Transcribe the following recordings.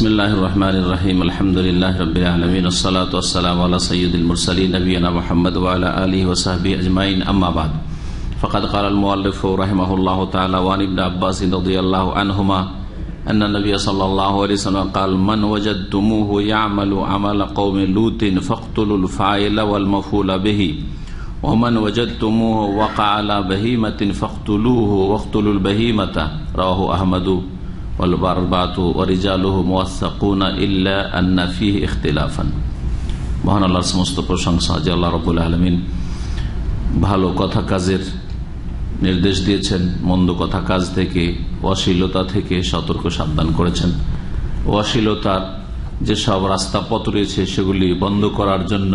बिस्मिल्लाहिर्रहमानिर्रहीम अल्हम्दुलिल्लाहि रब्बिल आलमीन अस्सलातु वस्सलामु अला सय्यिदिल मुरसलीन नबियना मुहम्मद व अला आलिहि व सहबिहि अजमाइन अम्मा बाद फ़क़द क़ाल अल मुअल्लिफ़ रहमहुल्लाहु तआला व अन इब्न अब्बास रदियल्लाहु अन्हुमा अन्न नबी सल्लल्लाहु अलैहि वसल्लम क़ाल मन वजदतमुहु यअमलु अमल क़ौमि लूतिन फ़क़्तुलुल फ़ाइल वल मफ़ऊल बिहि व मन वजदतमुहु वक़अ अला बहीमतिन फ़क़्तुलूहु वक़्तुलुल बहीमता रवाहु अहमद वलबारबातु वरिजालुहु मुवस्सकुना इल्ला अन्ना फीहि इख्तिलाफान। মহান আল্লাহর সমস্ত প্রশংসা যে আল্লাহ রাব্বুল আলামিন ভালো কথা কাজের নির্দেশ দিয়েছেন, মন্দ কথা কাজ থেকে অশ্লীলতা থেকে সতর্ক সাবধান করেছেন। অশ্লীলতার যেসব রাস্তা পথ রয়েছে সেগুলি বন্ধ করার জন্য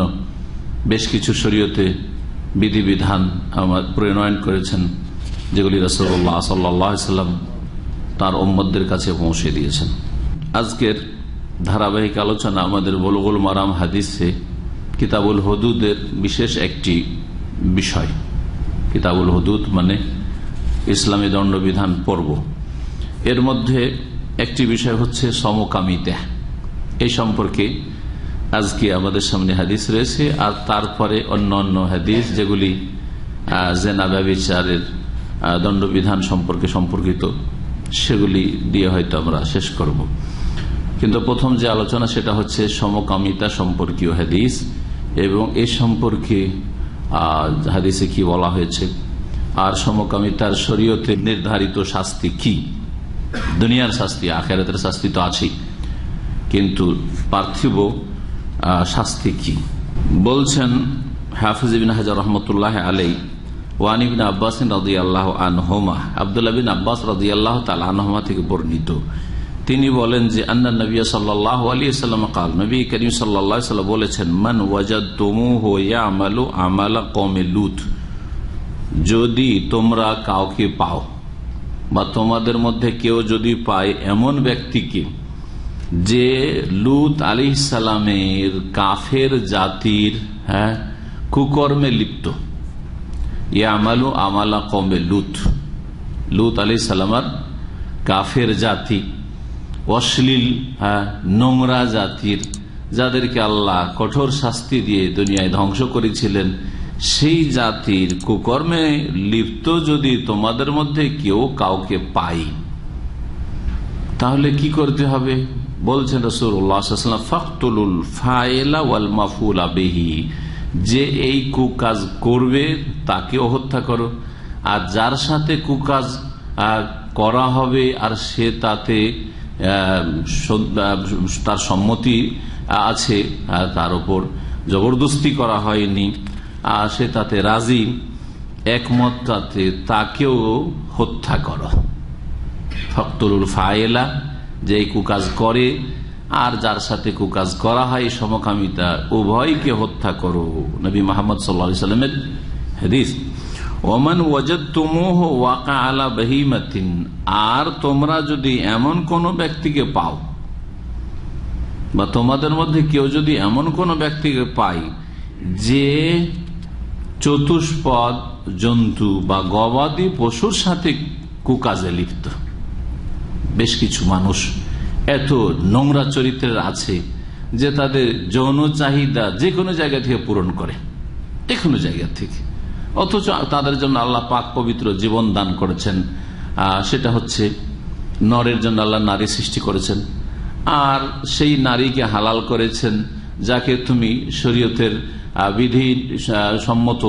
বেশ কিছু শরীয়তে বিধিবিধান আমাদের প্রণয়ন করেছেন, যেগুলি রাসূলুল্লাহ সাল্লাল্লাহু আলাইহি ওয়াসাল্লাম তার উম্মতদের কাছে পৌঁছে দিয়েছেন। আজকের ধারাবাহিক আলোচনা আমাদের বুলুগুল মারাম হাদিসে কিতাবুল হুদুদের বিশেষ একটি বিষয়। কিতাবুল হুদুদ মানে ইসলামী দণ্ডবিধান পর্ব। এর মধ্যে একটি বিষয় হচ্ছে সমকামিতা। এই সম্পর্কে আজকে আমাদের সামনে হাদিস রয়েছে, আর তারপরে অন্যান্য হাদিস যেগুলি জেনা ব্যভিচারের দণ্ডবিধান সম্পর্কিত সেগুলি দিয়ে হয়তো আমরা শেষ করব। কিন্তু প্রথম যে আলোচনা সেটা হচ্ছে সমকামিতা সম্পর্কীয় হাদিস, এবং এ সম্পর্কে হাদিসে কি বলা হয়েছে আর সমকামিতার শরীয়তে নির্ধারিত শাস্তি কি। দুনিয়ার শাস্তি, আখিরাতের শাস্তি তো আছেই, কিন্তু পার্থিব শাস্তি কি। বলছেন হাফিজ ইবনে হাজার রাহমাতুল্লাহি আলাইহি ওয়ান ইবনে আব্বাস রাদিয়াল্লাহু আনহুমা, আব্দুল্লাহ বিন আব্বাস রাদিয়াল্লাহু তাআলা আনহুমা থেকে বর্ণিত, তিনি বলেন যে আন্না নবী সাল্লাল্লাহু আলাইহি ওয়াসাল্লাম قال নবী করিম সাল্লাল্লাহু আলাইহি ওয়াসাল্লাম বলেছেন মান ওয়াজাদতুমুহু ইয়ামালু আমালা কওমি লুত, যদি তোমরা কাউকে পাও বা তোমাদের মধ্যে কেউ যদি পায় এমন ব্যক্তিকে যে লুত আলাইহিস সালামের কাফের জাতির কুকর্মে লিপ্ত, ইয়ামালু আমালা কওমি লুত, লুত আলাইহিস সালামের কাফের জাতি অশ্লীল নোংরা জাতির, যাদেরকে আল্লাহ কঠোর শাস্তি দিয়ে দুনিয়ায় ধ্বংস করেছিলেন, সেই জাতির কুকর্মে লিপ্ত যদি তোমাদের মধ্যে কেউ কাউকে পাই তাহলে কি করতে হবে। বলছেন রাসূলুল্লাহ সাল্লাল্লাহু আলাইহি ওয়াসাল্লাম ফাকতুলুল ফাইলা ওয়াল মাফুলা বিহি, যে এই কুকাজ করবে তাকেও হত্যা করো, আর যার সাথে কুকাজ করা হবে আর সে তাতে তার সম্মতি আছে, তার উপর জবরদস্তি করা হয়নি আর সে তাতে রাজি একমত, তাতে তাকেও হত্যা করা। ফাকতুলুল ফায়েলা, যে কুকাজ করে আর যার সাথে কুকাজ করা হয় সমকামিতা, উভয়কে হত্যা করো। নবী মুহাম্মদ সাল্লাল্লাহু আলাইহি সাল্লামের হাদিস। ওমান ওয়াজাদতুমুহু ওয়াকা আলা বাহিমাতিন, আর তোমরা যদি এমন কোন ব্যক্তিকে পাও বা তোমাদের মধ্যে কেউ যদি এমন কোন ব্যক্তিকে পাই যে চতুষ্পদ জন্তু বা গবাদি পশুর সাথে কুকাজে লিপ্ত। বেশ কিছু মানুষ এত নোংরা চরিত্রের আছে যে তাদের যৌন চাহিদা যে কোনো জায়গা থেকে পূরণ করে, যে কোনো জায়গা থেকে, অথচ তাদের জন্য আল্লাহ পাক পবিত্র জীবন দান করেছেন। সেটা হচ্ছে নরের জন্য আল্লাহ নারী সৃষ্টি করেছেন, আর সেই নারীকে হালাল করেছেন যাকে তুমি শরীয়তের বিধি সম্মত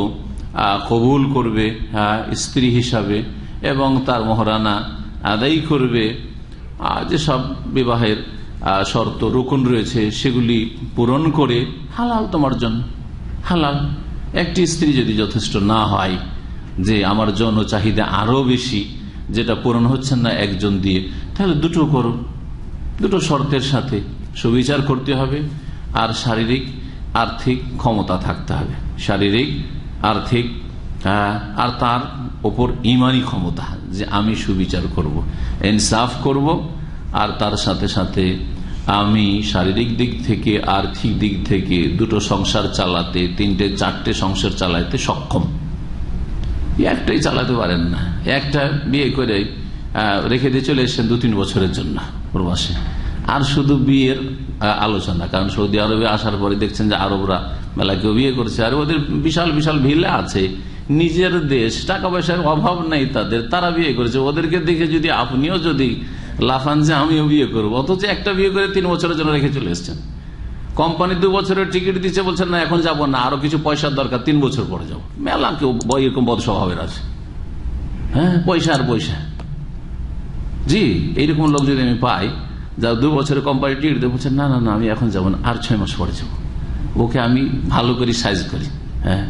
কবুল করবে স্ত্রী হিসাবে, এবং তার মোহরানা আদায় করবে, যেসব বিবাহের শর্ত রুকুন রয়েছে সেগুলি পূরণ করে হালাল, তোমার জন্য হালাল। একটি স্ত্রী যদি যথেষ্ট না হয়, যে আমার যৌন চাহিদা আরো বেশি যেটা পূরণ হচ্ছে না একজন দিয়ে, তাহলে দুটো করো, দুটো শর্তের সাথে সুবিচার করতে হবে, আর শারীরিক আর্থিক ক্ষমতা থাকতে হবে, শারীরিক আর্থিক আর তার ওপর ইমানি ক্ষমতা, যে আমি সুবিচার করব, ইনসাফ করব, আর তার সাথে সাথে আমি শারীরিক দিক থেকে আর্থিক দিক থেকে দুটো সংসার চালাতে, তিনটে চারটে সংসার চালাতে সক্ষম। একটাই চালাতে পারেন না, একটা বিয়ে করে রেখে দিয়ে চলে এসেছেন 2-3 বছরের জন্য প্রবাসে, আর শুধু বিয়ের আলোচনা, কারণ সৌদি আরবে আসার পরে দেখছেন যে আরবরা মেলা কেউ বিয়ে করছে, আর ওদের বিশাল বিশাল ভিলা আছে, নিজের দেশ, টাকা পয়সার অভাব নেই তাদের, তারা বিয়ে করেছে। ওদেরকে দেখে যদি আপনিও যদি লাফান যে আমিও বিয়ে করবো, অথচ একটা বিয়ে করে 3 বছরের জন্য রেখে চলে এসছেন, কোম্পানি 2 বছরের টিকিট দিচ্ছে, বলছেন না এখন যাবো না, আরো কিছু পয়সার দরকার, 3 বছর পরে যাবো। মেলা কেউ এরকম বদ স্বভাবের আছে, হ্যাঁ পয়সা আর পয়সা। জি এইরকম লোক যদি আমি পাই যা 2 বছরের কোম্পানি টিকিট দেবো, বলছেন না না না আমি এখন যাবো না, আর 6 মাস পরে যাবো। ওকে আমি ভালো করে সাইজ করি, হ্যাঁ,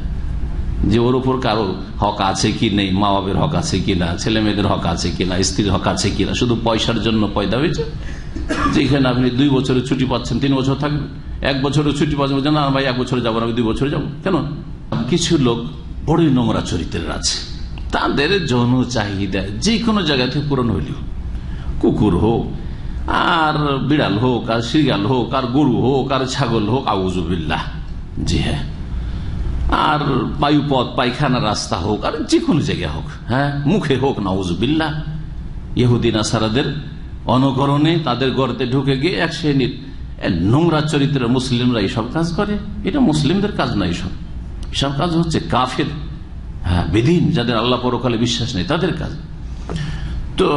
যে ওর উপর কারো হক আছে কি নেই, মা বাবার হক আছে কিনা, ছেলে মেয়েদের হক আছে কিনা, স্ত্রীর হক আছে কিনা, শুধু পয়সার জন্য পয়দা হয়েছে। যেখানে আপনি 2 বছরের ছুটি পাচ্ছেন, 3 বছর থাকবেন, 1 বছরের ছুটি পাচ্ছেন, বলছেন না ভাই 1 বছরে যাবো না, আমি 2 বছরে যাবো। কেন? কিছু লোক বড়ই নোংরা চরিত্রের আছে, তাদের যৌন চাহিদা যে কোনো জায়গা থেকে পূরণ হইলেও, কুকুর হোক আর বিড়াল হোক আর শিয়াল হোক আর গরু হোক আর ছাগল হোক, আউযুবিল্লাহ, জি হ্যাঁ, আর বায়ুপথ পায়খানার রাস্তা হোক আর যে কোনো জায়গা হোক, হ্যাঁ মুখে হোক, নাউযুবিল্লাহ। ইহুদি নাসারাদের অনুকরণে তাদের গর্তে ঢুকে গিয়ে এক শ্রেণীর নোংরা চরিত্রের মুসলিমরা এইসব কাজ করে। এটা মুসলিমদের কাজ না, এইসব এসব কাজ হচ্ছে কাফের, হ্যাঁ বেদীন, যাদের আল্লাহ পরকালে বিশ্বাস নেই তাদের কাজ। তো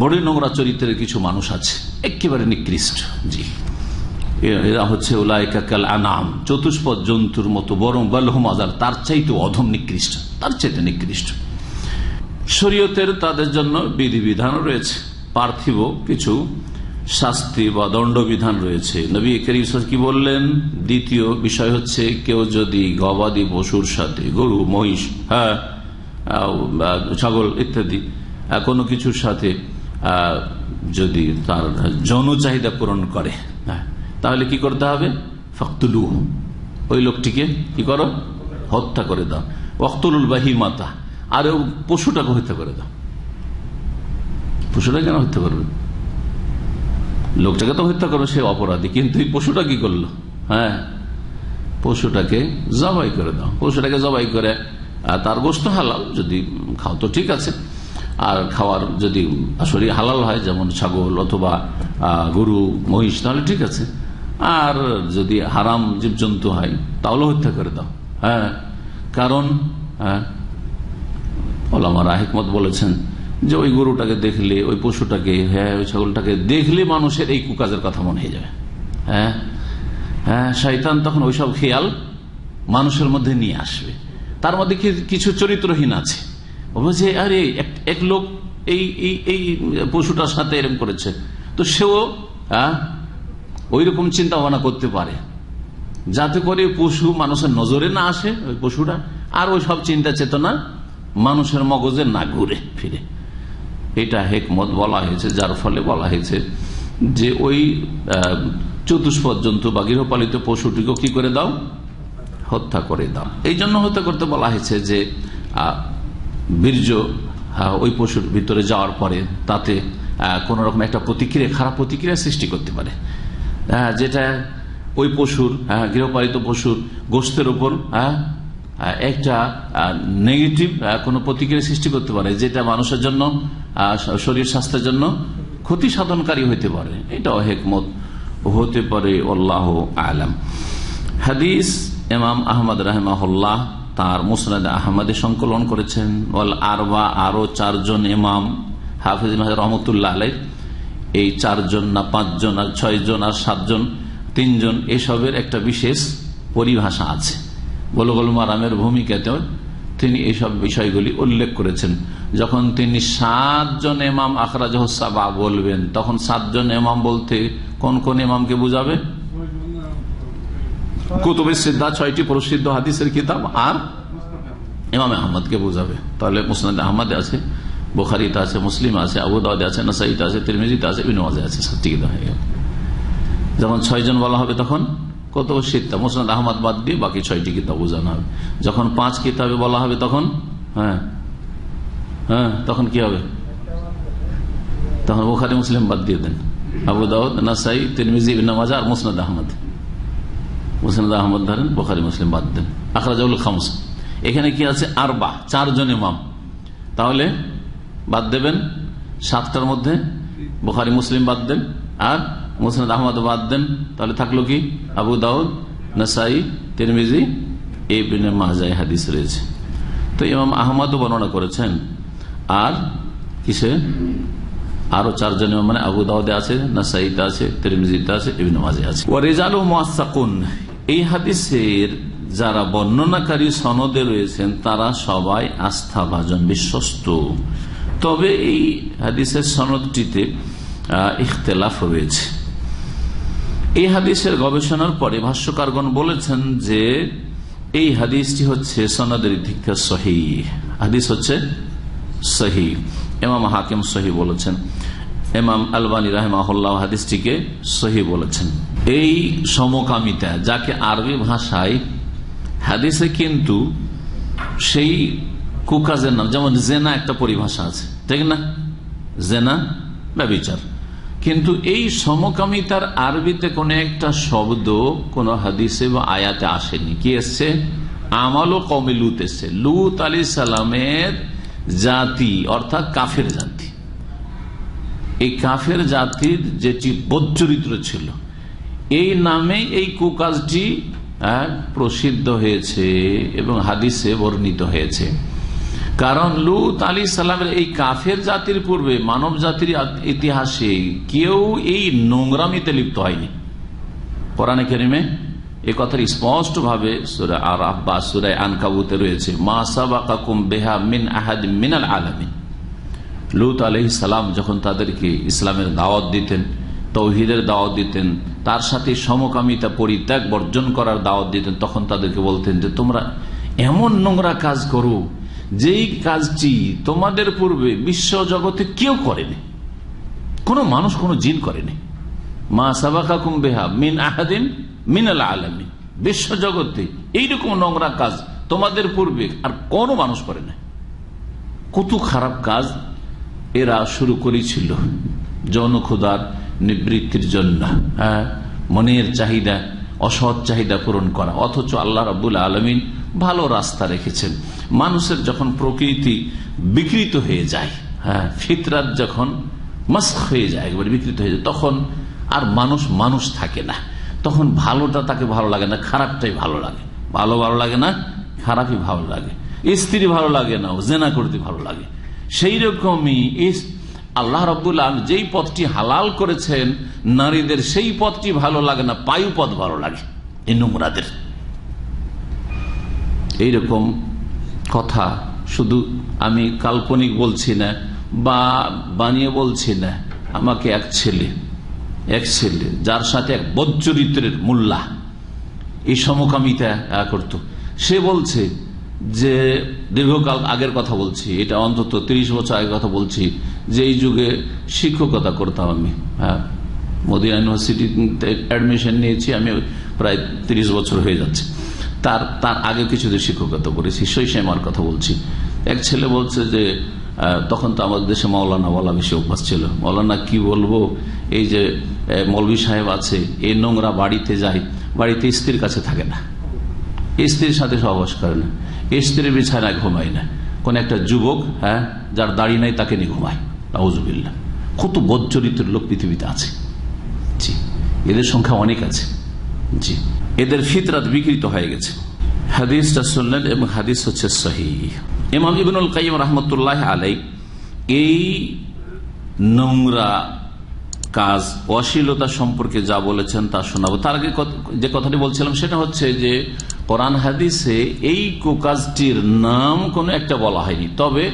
বড় নোংরা চরিত্রের কিছু মানুষ আছে একেবারে নিকৃষ্ট, জি এরা হচ্ছে উলাইকা কাল আনাম, চতুষ্পদ জন্তুর মতো, বরং বালহুম আযাল, তার চাইতে অধম নিকৃষ্ট, তার চাইতে নিকৃষ্ট। শরীয়তের তাদের জন্য বিধিবিধান রয়েছে, পার্থিব কিছু শাস্তি বা দণ্ডবিধান রয়েছে। নবী করিম কি বললেন? দ্বিতীয় বিষয় হচ্ছে কেউ যদি গবাদি পশুর সাথে, গরু মহিষ হ্যাঁ ছাগল ইত্যাদি কোনো কিছুর সাথে যদি তার যৌন চাহিদা পূরণ করে, হ্যাঁ তাহলে কি করতে হবে? ফাকতুলু, ওই লোকটিকে কি করো? হত্যা করে দাও। ওয়াকতুলুল বাহিমাতা, আর ও পশুটাকে হত্যা করে দাও। পশুটা কেন হত্যা করবে? লোকটাকে তো হত্যা করবে, সে অপরাধী, কিন্তু এই পশুটা কি করলো? হ্যাঁ পশুটাকে জবাই করে দাও। পশুটাকে জবাই করে তার গোশত হালাল, যদি খাও তো ঠিক আছে, আর খাওয়ার যদি আসলে হালাল হয় যেমন ছাগল অথবা গরু মহিষ তাহলে ঠিক আছে, আর যদি হারাম জীবজন্তু হয় তাহলে হত্যা করে দাও। হ্যাঁ কারণ ওলামারা হিকমত বলেছেন যে ওই গরুটাকে দেখলে, ওই পশুটাকে, হ্যাঁ ওই ছাগলটাকে দেখলে মানুষের এই কুকাজের কথা মনে হয়ে যাবে, হ্যাঁ হ্যাঁ শয়তান তখন ওইসব খেয়াল মানুষের মধ্যে নিয়ে আসবে। তার মধ্যে কিছু চরিত্রহীন আছে, বলছে আরে এক লোক এই পশুটার সাথে এরকম করেছে, তো সেও ওই রকম চিন্তা ভাবনা করতে পারে যাতে করে পশু মানুষের নজরে না আসে, ওই পশুটা আর ওই সব চিন্তা চেতনা মানুষের মগজে না ঘুরে ফিরে। এটা হিকমত বলা হয়েছে, যার ফলে বলা হয়েছে যে ওই চতুষ্পদ জন্তু বা গৃহপালিত পশুটিকে কি করে দাও? হত্যা করে দাও। এই জন্য হত্যা করতে বলা হয়েছে যে বীর্য ওই পশুর ভিতরে যাওয়ার পরে তাতে কোনো রকম একটা প্রতিক্রিয়া, খারাপ প্রতিক্রিয়া সৃষ্টি করতে পারে, যেটা ওই পশুর গৃহপালিত পশুর গোশতের উপর একটা নেগেটিভ কোনো প্রতিক্রিয়া সৃষ্টি করতে পারে, যেটা মানুষের জন্য শরীর স্বাস্থ্যের জন্য ক্ষতি সাধনকারী হইতে পারে। এটাও হিকমত হতে পারে, আল্লাহু আলাম। হাদিস ইমাম আহমদ রাহিমাহুল্লাহ তার মুসনাদ আহমদে সংকলন করেছেন। ওয়াল আরবা, আরো 4 জন ইমাম হাফিজ ইবনে হাজার রহমতুল্লাহ আলাইহ, এই 4 জন না 5 জন আর 6 জন আর 7 জন 3 জন, এসবের একটা বিশেষ পরিভাষা আছে। বুলুগুল মারামের ভূমিকাতে তিনি এইসব বিষয়গুলি উল্লেখ করেছেন। যখন তিনি 7 জন ইমাম আখরাজাহু সাবা বলবেন, তখন 7 জন ইমাম বলতে কোন কোন ইমামকে বুঝাবে? কুতুবে সিদ্দাহ 6টি প্রসিদ্ধ হাদিসের কিতাব আর ইমাম আহমদকে বোঝাবে। তাহলে মুসনাদ আহমদে আছে, বুখারীতে আছে, মুসলিম আছে, আবু দাউদে আছে, নাসাইতে আছে, তিরমিজিতে আছে, ইবনে মাজাহ আছে, 7টি কিতাব। যখন 6 জন বলা হবে তখন কুতুবে সিদ্দাহ মুসনাদ আহমদ বাদ দিয়ে বাকি 6টি কিতাব বোঝানো হবে। যখন 5 কিতাবে বলা হবে তখন হ্যাঁ হ্যাঁ তখন কি হবে? তখন বুখারী মুসলিম বাদ দিয়ে দেন, আবু দাউদ নাসাই তিরমিজি ইবনে মাজাহ আর মুসনাদ আহমদ, মুসনাদ আহমদ ধরেন, বুখারী মুসলিম বাদ দেন। আখরাজাহুল খামস, এখানে কি আছে? আরবা, 4 জন ইমাম, তাহলে বাদ দেবেন 7টার মধ্যে, বুখারী মুসলিম বাদ দেন আর মুসনাদ আহমদ বাদ দেন, তাহলে থাকলো কি আবু দাউদ, নাসাই, তিরমিজি, ইবনে মাজাহ হাদিস রয়েছে। তো ইমাম আহমদও বর্ণনা করেছেন, আর কিসে আরো চারজন মানে আবু দাউদে আছে, নাসাইতে আছে, তিরমিজিতে আছে, ইবনে মাজাহ আছে। ওয়া রিজালু মুআসসাকুন, এই হাদিসের যারা বর্ণনাকারী সনদে রয়েছেন তারা সবাই আস্থাভাজন, বিশ্বস্ত। তবে এই হাদিসের সনদটিতে ইখতিলাফ রয়েছে। এই হাদিসের গবেষণার পরে ভাষ্যকারগণ বলেছেন যে এই হাদিসটি হচ্ছে সনদের দিক থেকে সহিহ হাদিস, হচ্ছে সহিহ। ইমাম হাকিম সহিহ বলেছেন, ইমাম আলবানী রাহিমাহুল্লাহ হাদিসটিকে সহিহ বলেছেন। এই সমকামিতা যাকে আরবি ভাষায় হাদিসে কিন্তু সেই কুকাজের নাম, যেমন জেনা একটা পরিভাষা আছে, ঠিক না, জেনা ব্যভিচার, কিন্তু এই সমকামিতার আরবিতে কোন একটা শব্দ কোন হাদিসে বা আয়াতে আসেনি। কি এসছে? আমাল ও কওমে লুত এসছে। লুত আলাইহিস সালামের জাতি অর্থাৎ কাফের জাতি, এই কাফের জাতির যেটি বজ্চরিত্র ছিল এই নামে এই কুকাজটি প্রসিদ্ধ হয়েছে এবং হাদিসে বর্ণিত হয়েছে। কারণ লুত আলাইহিস সালামের এই কাফের জাতির পূর্বে মানব জাতির ইতিহাসে কেউ এই নোংরামিতে লিপ্ত হয়নি। কোরআনে কারিমে এই কথার স্পষ্ট ভাবে সূরা আরাফ বা সূরা আনকাবুতে রয়েছে, মা সাবাকাকুম বিহা মিন আহাদ মিনাল আলামিন। লুত আলাইহিস সালাম যখন তাদেরকে ইসলামের দাওয়াত দিতেন, তৌহিদের দাওয়াত দিতেন, তার সাথে সমকামিতা পরিত্যাগ বর্জন করার দাওয়াত দিতেন, তখন তাদেরকে বলতেন যে তোমরা এমন নোংরা কাজ করো যেই কাজটি তোমাদের পূর্বে বিশ্ব জগতে কেউ করেনি, কোন মানুষ, কোন জিন করেনি। মা সাবাকাকুম বিহা মিন আহাদিন মিনাল আলামিন, বিশ্ব জগতে এইরকম নোংরা কাজ তোমাদের পূর্বে আর কোন মানুষ করে না। কত খারাপ কাজ এরা শুরু করেছিল যৌনক্ষুধার নিবৃত্তির জন্য, মনের চাহিদা, অসৎ চাহিদা পূরণ করা, অথচ আল্লাহ রাব্বুল আলামিন ভালো রাস্তা রেখেছেন। মানুষের যখন প্রকৃতি বিকৃত হয়ে যায়, ফিতরাত যখন মাস্ক হয়ে যায়, একবার বিকৃত হয়ে যায়, তখন আর মানুষ মানুষ থাকে না, তখন ভালোটা তাকে ভালো লাগে না, খারাপটাই ভালো লাগে। ভালো ভালো লাগে না, খারাপই ভালো লাগে, স্ত্রী ভালো লাগে না, জেনা করতে ভালো লাগে। সেই রকমই আল্লাহ রাব্বুল আলামিন যেই পথটি হালাল করেছেন নারীদের, সেই পথটি ভালো লাগে না, পায়ু পথ ভালো লাগে এই নোংরাদের। এইরকম কথা শুধু আমি কাল্পনিক বলছি না বা বানিয়ে বলছি না। আমাকে এক ছেলে যার সাথে এক বদচরিত্রের মোল্লা এই সমকামিতা করত, সে বলছে যে দীর্ঘকাল আগের কথা বলছি, এটা অন্তত ৩০ বছর আগের কথা বলছি, যে এই যুগে শিক্ষকতা করতাম আমি, মদিনা ইউনিভার্সিটিতে অ্যাডমিশন নিয়েছি আমি প্রায় ৩০ বছর হয়ে যাচ্ছে, তার তার আগে কিছুদিন শিক্ষকতা করেছি, সেই সময়ের কথা বলছি। এক ছেলে বলছে যে তখন তো আমাদের দেশে মাওলানা বলা বেশি অভ্যাস ছিল, মাওলানা কি বলবো, এই যে মৌলভী সাহেব আছে এই নোংরা বাড়িতে যায়, বাড়িতে স্ত্রীর কাছে থাকে না, স্ত্রীর সাথে সহবাস করে না, স্ত্রীর বিছানায় ঘুমায় না, কোন একটা যুবক যার দাড়ি নাই তাকে নিয়ে ঘুমায়। আউযুবিল্লাহ, কত বদচরিত্রের লোক পৃথিবীতে আছে, জি, এদের সংখ্যা অনেক আছে, জি, এদের ফিতরাত বিকৃত হয়ে গেছে। হাদিসটা শুনলেন এবং হাদিস হচ্ছে সহিহ। ইমাম ইবনুল কাইয়িম রাহমাতুল্লাহ আলাইহি এই নোংরা কাজ, অশ্লীলতা সম্পর্কে যা বলেছেন তা শোনাবো। তার আগে যে কথাটি বলছিলাম সেটা হচ্ছে যে কোরআন হাদিসে এই কুকাজটির নাম কোন একটা বলা হয়নি, তবে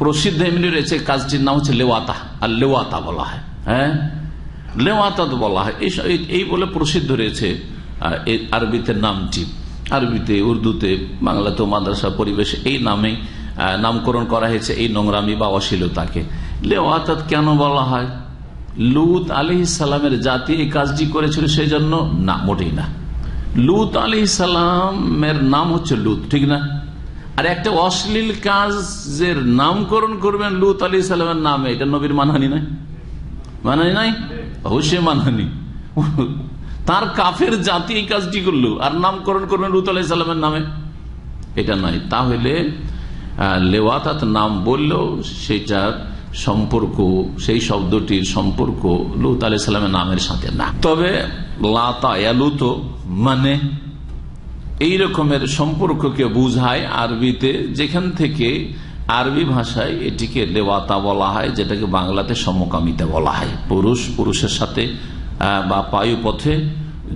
প্রসিদ্ধ এমনি রয়েছে, কাজটির নাম হচ্ছে লেওয়াতা, আর লেওয়াতা বলা হয়, হ্যাঁ লেওয়াতা বলা হয়, এই বলে প্রসিদ্ধ রয়েছে আরবিতে নামটি। আরবিতে, উর্দুতে, বাংলাতে, মাদ্রাসা পরিবেশ এই নামে নামকরণ করা হয়েছে এই নোংরামি বা অশ্লীলতাকে। লেওয়াতা কেন বলা হয়? লুত আলাইহিস সালামের জাতি এই কাজটি করেছিল সেই জন্য? না, মোটেই না। লুত আলাইহিস সালামের নাম হচ্ছে লুত, ঠিক না? আর একটা অশ্লীল কাজের নামকরণ করবেন লুত আলাইহিস সালামের নামে, এটা নবীর মানহানি নাই? মানহানি নাই, অবশ্যই মানহানি। তার কাফের জাতি এই কাজটি করলো আর নামকরণ করবেন লুত আলাইহিস সালামের নামে, এটা নয়। তাহলে লেওয়াতাত নাম বললেও সেটা সম্পর্ক, সেই শব্দটির সম্পর্ক লুত আলাইহিস সালামের নামের সাথে না। তবে লাতা ইয়ালুত মানে এই রকমের সম্পর্ককে বুঝায় আরবিতে, যেখান থেকে আরবি ভাষায় এটিকে লেওয়াতা বলা হয়, যেটাকে বাংলাতে সমকামিতা বলা হয়। পুরুষ পুরুষের সাথে বা পায়ু পথে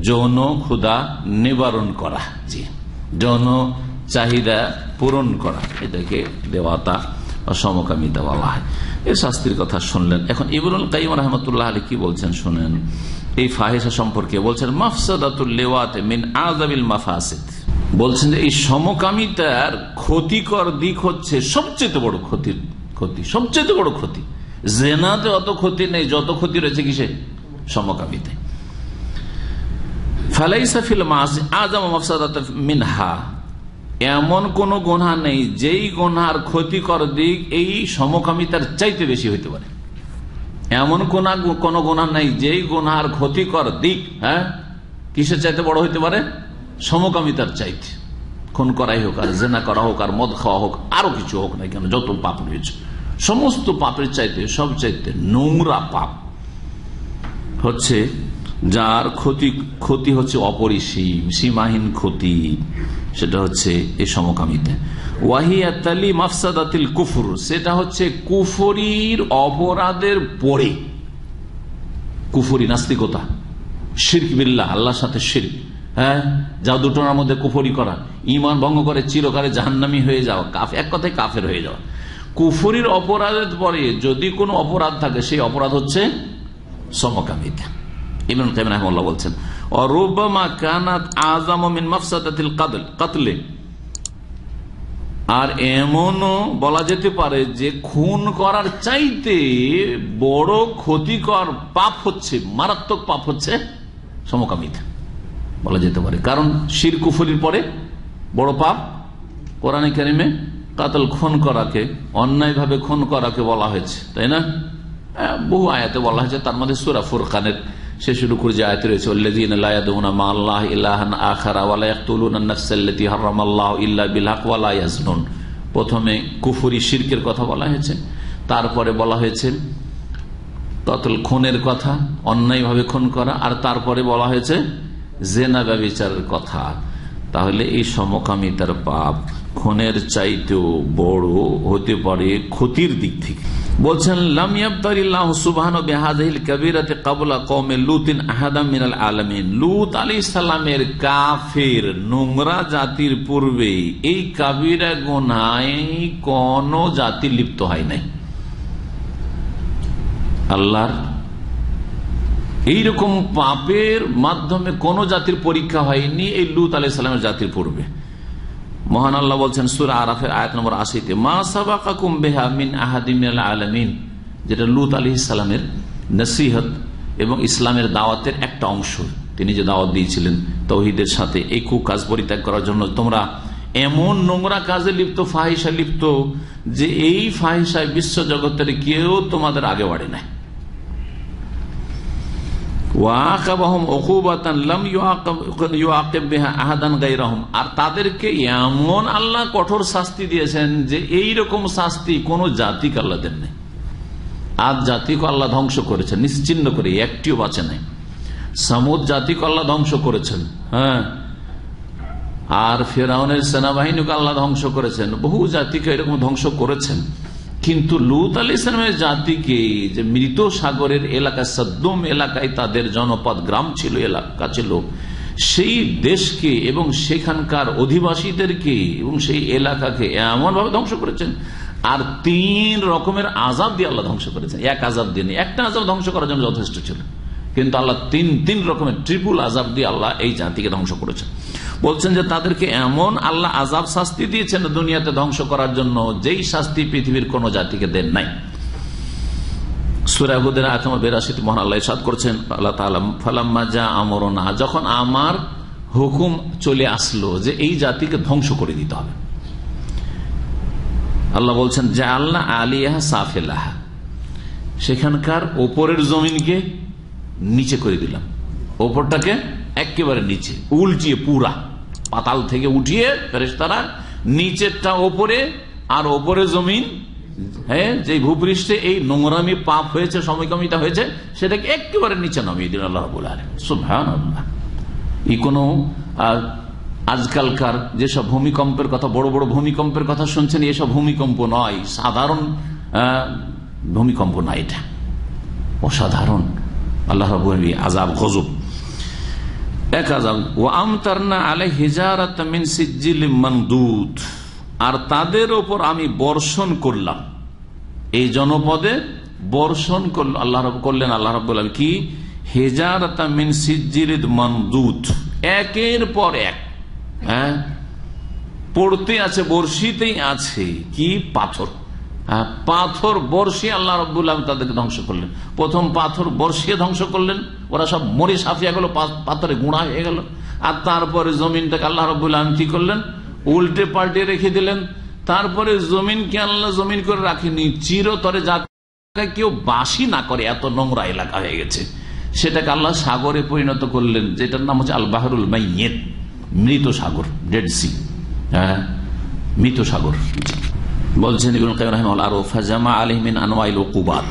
যৌন ক্ষুধা নিবারণ করা, জি যৌন চাহিদা পূরণ করা, এটাকে লেওয়াতা বা সমকামিতা বলা হয়। এই শাস্তির কথা শুনলেন। এখন ইবনুল কাইয়িম রাহমাতুল্লাহ আলাইহি কি বলছেন শুনেন এই ফাহিশা সম্পর্কে। বলছেন মাফসাদাতুল লিওয়াত মিন আযাবিল মাফাসিদ, বলছেন যে এই সমকামিতার ক্ষতিকর দিক হচ্ছে সবচেয়ে বড় ক্ষতি, সবচেয়ে বড় ক্ষতি। জিনাতে অত ক্ষতি নেই, যত ক্ষতি রয়েছে কিসে? সমকামিতায়। ফালাইসা ফিল মাসি আযাম মাফসাদাতুন মিনহা, এমন কোন গুনাহ নেই যেই গুনাহর ক্ষতিকর দিক এই সমকামিতার চাইতে বেশি হইতে পারে। এমন কোন গুনাহ নাই যেই গুনাহর ক্ষতিকর দিক কিসের চাইতে বড় হইতে পারে? সমকামিতার চাইতে। খুন করাই হোক, আর জেনা করা হোক, আর মদ খাওয়া হোক, আরো কিছু হোক না কেন, যত পাপ রয়েছে সমস্ত পাপের চাইতে সবচাইতে নোংরা পাপ হচ্ছে, যার ক্ষতি হচ্ছে অপরিসীম, সীমাহীন ক্ষতি, সেটা হচ্ছে এই সমকামিতা। ওয়াহিয়া তালি মাফসাদাতিল কুফর, সেটা হচ্ছে কুফরির অপরাধের পরে কুফরি, নাস্তিকতা, শিরক বিল্লাহ, আল্লাহর সাথে শিরক, জাদুটোনার মধ্যে কুফরি করা, ঈমান ভঙ্গ করে চিরকালে জাহান্নামী হয়ে যাওয়া, এক কথায় কাফের হয়ে যাওয়া। কুফরির অপরাধের পরে যদি কোনো অপরাধ থাকে সেই অপরাধ হচ্ছে সমকামিতা। ইবনুল কাইয়িম রাহিমাহুল্লাহ বলছেন অরুবামা কানাত আযামু মিন মাফসাদাতিল কতল, আর এমনও বলা যেতে পারে যে খুন করার চাইতে বড় ক্ষতিকর পাপ হচ্ছে, মারাত্মক পাপ হচ্ছে সমকামিতা বলা যেতে পারে। কারণ শির কুফরির পরে বড় পাপ কোরআনে কারিমে কাতল, খুন করাকে, অন্যায়ভাবে খুন করাকে বলা হয়েছে, তাই না? বহু আয়াতে বলা হয়েছে, তার মধ্যে সূরা ফুরকানের সে শুরু করে যে আয়াত রয়েছে আল্লাযীনা লা ইয়াদউনা মা আল্লাহি ইলাহান আখারা ওয়া লা ইয়াকতুলুনা আন-নাফসাল্লাতী হারামাল্লাহু ইল্লা বিল হক ওয়া লা ইয়াজনুন। প্রথমে কুফরি শিরকের কথা বলা হয়েছে, তারপরে বলা হয়েছে কতল, খুনের কথা, অন্যায়ভাবে খুন করা, আর তারপরে বলা হয়েছে জেনা, ব্যভিচারের কথা। তাহলে এই সমকামিতার পাপ খুনের চাইতেও বড় হতে পারে ক্ষতির দিক থেকে। বলছেন লাম ইয়াবতারিল্লাহু সুবহানাহু বিহাযিহিল কাবীরাতি ক্বাবলা কওমি লুতিন আহাদাম মিনাল আলামিন, লূত আলাইহিস সালামের কাফির নোংরা জাতির পূর্বে এই কাবীরা গুনাহে কোন জাতি লিপ্ত হয় নাই। আল্লাহর এইরকম পাপের মাধ্যমে কোন জাতির পরীক্ষা হয়নি এই লূত আলাইহিস সালামের জাতির পূর্বে। মহান আল্লাহ বলছেন সূরা আরাফের আয়াত নম্বর ৮০ তে মা সাবাকাকুম বিহা মিন আহাদিন মিনাল আলামিন, যেটা লূত আলাইহিস সালামের নসিহত এবং ইসলামের দাওয়াতের একটা অংশ। তিনি যে দাওয়াত দিয়েছিলেন তাওহীদের সাথে এই কুকাজ পরিত্যাগ করার জন্য, তোমরা এমন নোংরা কাজে লিপ্ত, ফাহিশা লিপ্ত, যে এই ফাহিশায় বিশ্বজগতের কেউ তোমাদের আগে বাড়ে নাই। আর তাদেরকে এমন আল্লাহ কঠোর শাস্তি দিয়েছেন যে এইরকম শাস্তি কোন জাতিকে আল্লাহ দেন নাই। আদ জাতিকে আল্লাহ ধ্বংস করেছেন, নিশ্চিহ্ন করে, একটিও বাঁচে নাই। সামুদ জাতিকে আল্লাহ ধ্বংস করেছেন, আর ফেরাউনের সেনাবাহিনীকে আল্লাহ ধ্বংস করেছেন, বহু জাতিকে এরকম ধ্বংস করেছেন। কিন্তু লূত আলাইহিস সালামের জাতিকে যে মৃত সাগরের এলাকা, সাদ্দুম এলাকায় তাদের জনপদ, গ্রাম ছিল, এলাকা ছিল, সেই দেশকে এবং সেখানকার অধিবাসীদেরকে এবং সেই এলাকাকে এমনভাবে ধ্বংস করেছেন। আর তিন রকমের আযাব দিয়ে আল্লাহ ধ্বংস করেছেন, এক আযাব দিয়ে নেই, একটা আযাব ধ্বংস করার জন্য যথেষ্ট ছিল, কিন্তু আল্লাহ তিন তিন রকমের ট্রিপল আযাব দিয়ে আল্লাহ এই জাতিকে ধ্বংস করেছেন। বলছেন যে তাদেরকে এমন আল্লাহ আযাব শাস্তি দিয়েছেন দুনিয়াতে ধ্বংস করার জন্য, যেই শাস্তি পৃথিবীর কোন জাতিকে দেন নাই। সূরা হুদের আয়াত নম্বর ৮২ তে মহান আল্লাহ ইরশাদ করছেন আল্লাহ তাআলা ফালাম্মা জা আমরুনা, যখন আমার হুকুম চলে আসলো যে এই জাতিকে ধ্বংস করে দিতে হবে, আল্লাহ বলছেন যে আল্লাহ আলিয়াহা সাফিলাহা, সেখানকার ওপরের জমিনকে নিচে করে দিলাম, ওপরটাকে একেবারে নিচে উল্টিয়ে, পুরা পাতাল থেকে উঠিয়ে ফেরেশতারা নিচেরটা ওপরে আর ওপরে জমিন হ্যাঁ, যে ভূপৃষ্ঠে এই নোংরামি পাপ হয়েছে, সমকামিতা হয়েছে, সেটাকে একেবারে নিচে নামিয়ে দিন আল্লাহ রাব্বুল আলামিন। সুবহানাল্লাহ। এই কোনো আজকালকার যেসব ভূমিকম্পের কথা, বড় বড় ভূমিকম্পের কথা শুনছেন, এসব ভূমিকম্প নয়, সাধারণ ভূমিকম্প নয়, এটা অসাধারণ আল্লাহ রাব্বুল আলামিন আযাব গজব। এক আযাব, ওয়া আমতারনা আলাইহি হিজারাতাম মিন সিজ্জিলিম মানদুদ, আর তাদের ওপর আমি বর্ষণ করলাম, এই জনপদে বর্ষণ করল আল্লাহ করলেন আল্লাহ রাব্বুল আলামিন কি, হিজারাতাম মিন সিজ্জিলিদ মানদুদ, একের পর এক, হ্যাঁ পড়তে আছে, বর্ষিতেই আছে কি পাথর, পাথর বর্ষে আল্লাহ রাব্বুল আলামিন তাদেরকে ধ্বংস করলেন। প্রথম পাথর বর্ষে ধ্বংস করলেন, ওরা সব মরে সাফিয়া গেল, পাথরে গুঁড়া হয়ে গেল। আর তারপরে জমিনটাকে আল্লাহ রাব্বুল আলামিন কি করলেন, উল্টে পাল্টে রেখে দিলেন। তারপরে জমিনকে আল্লাহ জমিন করে রাখেনি, চিরতরে যাকে কেউ বাসি না করে, এত নোংরা এলাকা হয়ে গেছে, সেটাকে আল্লাহ সাগরে পরিণত করলেন, যেটার নাম হচ্ছে আল বাহরুল মাইয়িত, মৃত সাগর, ডেড সি, হ্যাঁ মৃত সাগর। বলছেন ইবনুল কাইয়িম রাহিমাহুল্লাহ, আর ফাজামা আলাইহিম মিন আনওয়াইল উকুবাত,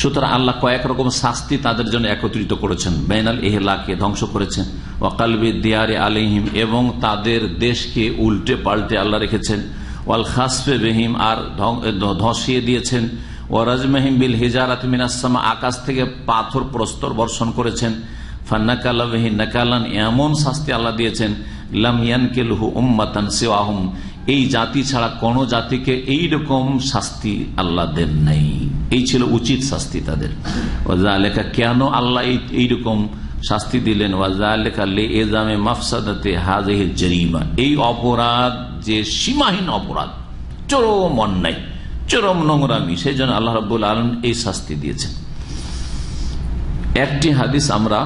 সুতরাং আল্লাহ কয়েক রকম শাস্তি তাদের জন্য একত্রিত করেছেন, বাইনাল ইহলাকে ধ্বংস করেছেন, ওয়া কালবি দিয়ারি আলাইহিম, এবং তাদের দেশকে উল্টে পাল্টে আল্লাহ রেখেছেন, ওয়াল খাসফে বিহিম, আর ধসিয়ে দিয়েছেন, ওয়া রাজমাহিম বিল হিজারাতি মিনাস সামা, আকাশ থেকে পাথর প্রস্তর বর্ষণ করেছেন, ফানাকালা বিহি নাকালান, এমন শাস্তি আল্লাহ দিয়েছেন, লাম ইয়ানকিলহু উম্মাতান সিওয়াহুম, এই জাতি ছাড়া কোন জাতিকে এইরকম শাস্তি আল্লাহ দেন নাই। এই ছিল উচিত শাস্তি তাদের। ওয়াজালেকা, কেন আল্লাহ এইরকম শাস্তি দিলেন, ওয়াজালেকা লিইজামে মাফসাদাতি হাযিহিল জারিমা, এই অপরাধ যে সীমাহীন অপরাধ, চরম অন্যায়, চরম নোংরামি, সেই জন্য আল্লাহ রাব্বুল আলামিন এই শাস্তি দিয়েছেন। একটি হাদিস আমরা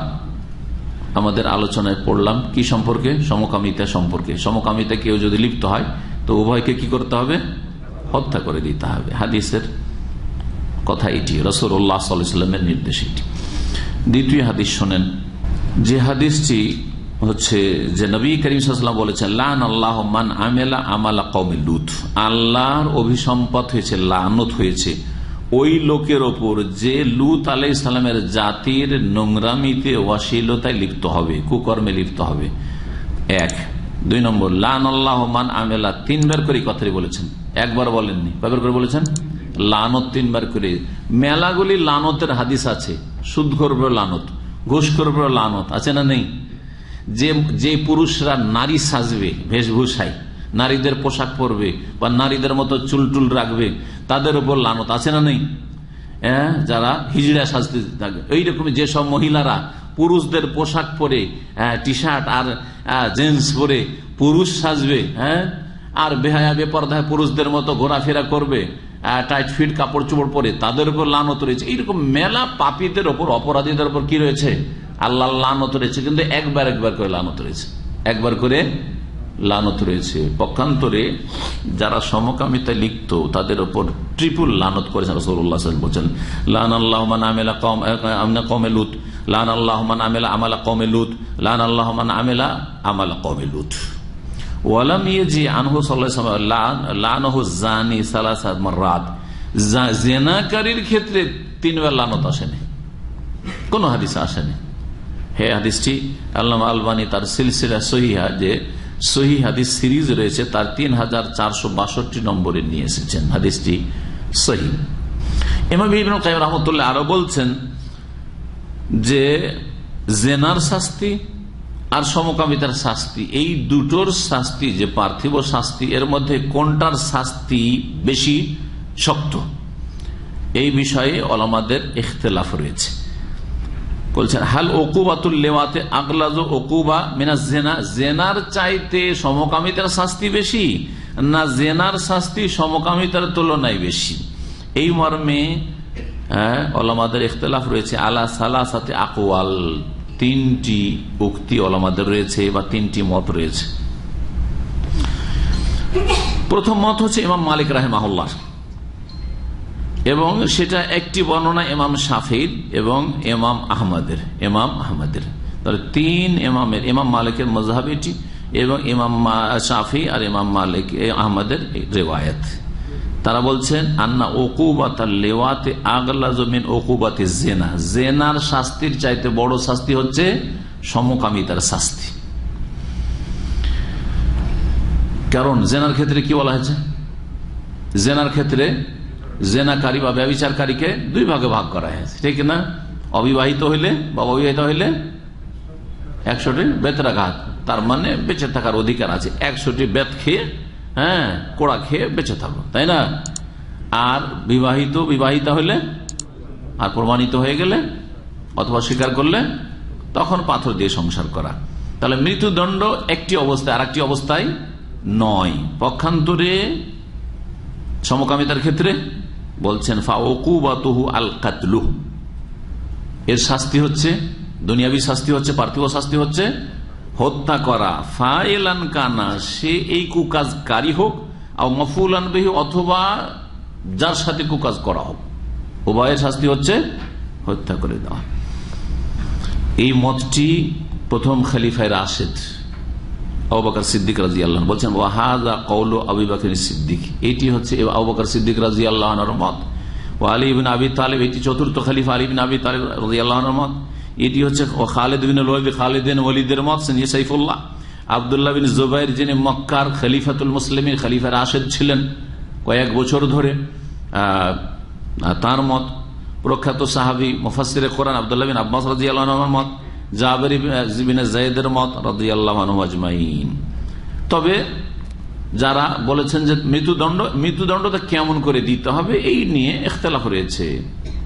আমাদের আলোচনায় পড়লাম, কি সম্পর্কে, সমকামিতা সম্পর্কে। সমকামিতা কেউ যদি লিপ্ত হয় তো উভয়কে কি করতে হবে, হত্যা করে দিতে হবে, হাদিসের কথা এটি, রাসূলুল্লাহ সাল্লাল্লাহু আলাইহি ওয়াসাল্লামের নির্দেশ এটি। দ্বিতীয় হাদিস শোনেন, যে হাদিসটি হচ্ছে যে নবী করিম সাল্লাল্লাহু আলাইহি ওয়াসাল্লাম বলেছেন, লানাল্লাহু মান আমিলা আমালা কওমি লুত, আল্লাহর অভিসম্পদ হয়েছে, লানত হয়েছে ওই লোকের ওপর যে লুত আলাইহিস সালামের জাতির নোংরামিতে, অশ্লীলতায় লিপ্ত হবে, কুকর্মে লিপ্ত হবে। এক, দুই নম্বর লানাল্লাহু মান আমিলা, তিনবার করে কথাটি বলেছেন, একবার বলেননি, কয়বার করে বলেছেন, লানত তিনবার করে। মেলাগুলি লানতের হাদিস আছে, সুদ করবে লানত, ঘুষ করবে লানত, আছে না নেই? যে পুরুষরা নারী সাজবে, বেশভূষায় নারীদের পোশাক পরবে বা নারীদের মতো চুলটুল রাখবে, তাদের উপর লানত, আছে না নেই? যারা হিজড়া সাজতে থাকবে, এইরকম যেসব মহিলারা পুরুষদের পোশাক পরে, টি শার্ট আর জিন্স পরে পুরুষ সাজবে, হ্যাঁ আর বেহায়া বেপরদায় পুরুষদের মতো ঘোরাফেরা করবে, টাইট ফিট কাপড় চোপড় পরে, তাদের উপর লানত রয়েছে। এইরকম মেলা পাপীদের ওপর, অপরাধীদের ওপর কি রয়েছে, আল্লাহ লানত রয়েছে, কিন্তু একবার একবার করে লানত রয়েছে, একবার করে লানত রয়েছে। পক্ষান্তরে যারা সমকামিতায় লিপ্ত তাদের ওপর ট্রিপল লানত করেছেন রাসূলুল্লাহ সাল্লাল্লাহু আলাইহি ওয়াসাল্লাম। লানাল্লাহু মান আমিলা কওমে লুত, লানাল্লাহু মান আমিলা আমালা কওমে লুত, লানাল্লাহু মান আমিলা আমালা কওমে লুত। ওয়ালাম ইয়াজি আনহু সাল্লাল্লাহু আলাইহি ওয়াসাল্লাম লানাহু জানি সালাসা মাররাত, জিনাকারীর ক্ষেত্রে তিনবার লানত আসেনি, কোন হাদিসে আসেনি। হে হাদিসটি আল্লামা আলবানী তার সিলসিলা সহিহা, যে সহিহ হাদিস সিরিজ রয়েছে, তার ৩৪৬২ নম্বরে নিয়ে এসেছেন, হাদিসটি সহিহ। ইমাম ইবনে কাইয়িম রাহমাতুল্লাহ আরো বলছেন যে জেনার শাস্তি আর সমকামিতার শাস্তি, এই দুটোর শাস্তি যে পার্থিব শাস্তি, এর মধ্যে কোনটার শাস্তি বেশি শক্ত, এই বিষয়ে উলামাদের ইখতিলাফ রয়েছে। বলছেন হাল উকুবাতুল লিওয়াতে আগলাজু উকুবা মিনাজ জিনা, জেনার চাইতে সমকামিতার শাস্তি বেশি না জেনার শাস্তি সমকামিতার তুলনায় বেশি, এই মর্মে উলামাদের ইখতিলাফ রয়েছে। আলা সালাসাতি আকওয়াল, তিনটি উক্তি উলামাদের রয়েছে বা তিনটি মত রয়েছে। প্রথম মত হচ্ছে ইমাম মালিক রাহিমাহুল্লাহ, এবং সেটা একটি বর্ণনা ইমাম শাফিঈ এবং ইমাম আহমদের, তাহলে তিন ইমামের, ইমাম মালিকের মাযহাব এটি এবং ইমাম শাফিঈ আর ইমাম মালিক আহমদের রিওয়ায়াত। তারা বলছেন আন্না উকুবাতাল লিওয়াতি আগলাযু মিন উকুবাতিজ জিনা, জিনার শাস্তির চাইতে বড় শাস্তি হচ্ছে সমকামিতার শাস্তি। কারণ জেনার ক্ষেত্রে কি বলা হয়েছে, জেনার ক্ষেত্রে জেনাকারী বা ব্যভিচারকারীকে দুই ভাগে ভাগ করা হয়েছে, ঠিক না? অবিবাহিত হইলে বা অবিবাহিত হইলে ১০০টি বেত্রাঘাত, তার মানে বেঁচে থাকার অধিকার আছে, ১০০টি বেত খেয়ে, হ্যাঁ, কোড়া খেয়ে বেঁচে থাকো, তাই না? আর বিবাহিত বিবাহিতা হইলে আর প্রমাণিত হয়ে গেলে অথবা স্বীকার করলে তখন পাথর দিয়ে সংসার করা। তাহলে মৃত্যুদণ্ড একটি অবস্থায়, আর একটি অবস্থায় নয়। পক্ষান্তরে সমকামিতার ক্ষেত্রে বলছেন ফাওকুবাতুহু আল কাতলু, এর শাস্তি হচ্ছে দুনিয়াবি শাস্তি হচ্ছে, পার্থিব শাস্তি হচ্ছে হত্যা করা। ফাইলান কানা, সে এই কুকাজকারী হোক, আর মাফুলান বিহি অথবা যার সাথে কুকাজ করা হোক, উভয়ের শাস্তি হচ্ছে হত্যা করে দেওয়া। এই মতটি প্রথম খলিফায়ে রাশিদ আবু বকর সিদ্দিক রাদিয়াল্লাহু আনহু বলেন, ওয়া হাযা কওলু আবি বকর সিদ্দিক, এটি হচ্ছে আবু বকর সিদ্দিক রাদিয়াল্লাহু আনহুর মত। ওয়া আলী ইবনে আবি তালিব, এটি চতুর্থ খলিফা আলী ইবনে আবি তালিব রাদিয়াল্লাহু আনহুর মত। এটি হচ্ছে খালিদ বিন ওয়ালিদ, খালিদ বিন ওয়ালিদের মত, সিনি সাইফুল্লাহ, আব্দুল্লাহ বিন জুবাইর যিনি মক্কার খলিফাতুল মুসলিমিন খলিফা রাশিদ ছিলেন কয়েক বছর ধরে, তার মত। প্রখ্যাত সাহাবী মুফাসসির কোরআন আব্দুল্লাহ বিন আব্বাস রাদিয়াল্লাহু আনহুর মত, জাবের ইবনে যায়েদের মত রাদিয়াল্লাহু আনহু আজমাইন। তবে যারা বলেছেন যে মৃত্যুদণ্ডটা কেমন করে দিতে হবে এই নিয়ে ইখতিলাফ রয়েছে।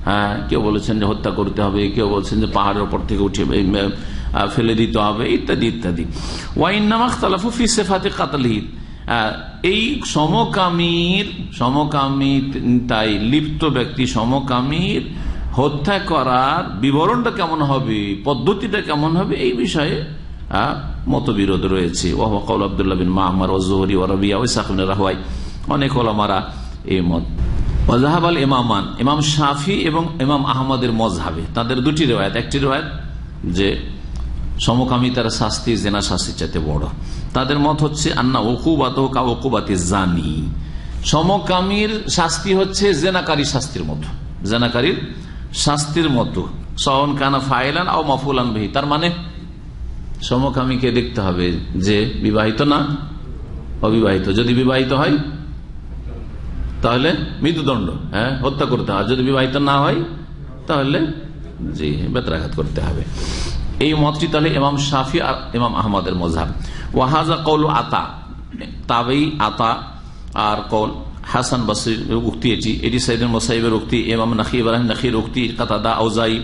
হ্যাঁ, কেউ বলেছেন যে হত্যা করতে হবে, কেউ বলছেন যে পাহাড়ের উপর থেকে উঠে ফেলে দিতে হবে, ইত্যাদি ইত্যাদি। ওয়াইন্নামা ইখতালাফু ফি সিফাতি কাতলিহি, এই সমকামিতায় লিপ্ত ব্যক্তি, সমকামীর হত্যা করার বিবরণটা কেমন হবে, পদ্ধতিটা কেমন হবে এই বিষয়ে মতবিরোধ রয়েছে। ওয়া কওল আব্দুল্লাহ বিন মা'মার ওয়া যুহরি ওয়া রাবিয়া ওয়া ইসহাক বিন রাহওয়াই, অনেক ওলামারা এই মত। ওয়াজাহাব আল ইমামান, ইমাম শাফি এবং ইমাম আহমদের মযহাবে, তাদের দুটি রিওয়ায়াত, একটি রিওয়ায়াত যে সমকামিতার শাস্তি জিনা শাস্তির চাইতে বড়। তাদের মত হচ্ছে আন্না উকুবাতুহু কা উকুবাতিজ জানি, সমকামীর শাস্তি হচ্ছে জিনাকারীর শাস্তির মতো, জিনাকারীর শাস্তির মতো। সাওন কানা ফাইলান আও মাফুলান বিহি, তার মানে সমকামীকে দেখতে হবে যে বিবাহিত না অবিবাহিত, যদি বিবাহিত হয় তাহলে মৃত্যুদণ্ড, হ্যাঁ, হত্যা করতে হবে, যদি বিবাহিত না হয় তাহলে জি বেত্রাঘাত করতে হবে। এই মতটি তাহলে ইমাম শাফি আর ইমাম আহমদের মযহাব। ওয়া হাযা কওলু আতা, তাবেঈ আতা আর কওল হাসান বসরির উক্তি, এটি সাইয়েদুল মুসাইবের উক্তি, ইমাম নাখি ইব্রাহিম নাখির উক্তি, কাতাদা আওজাই।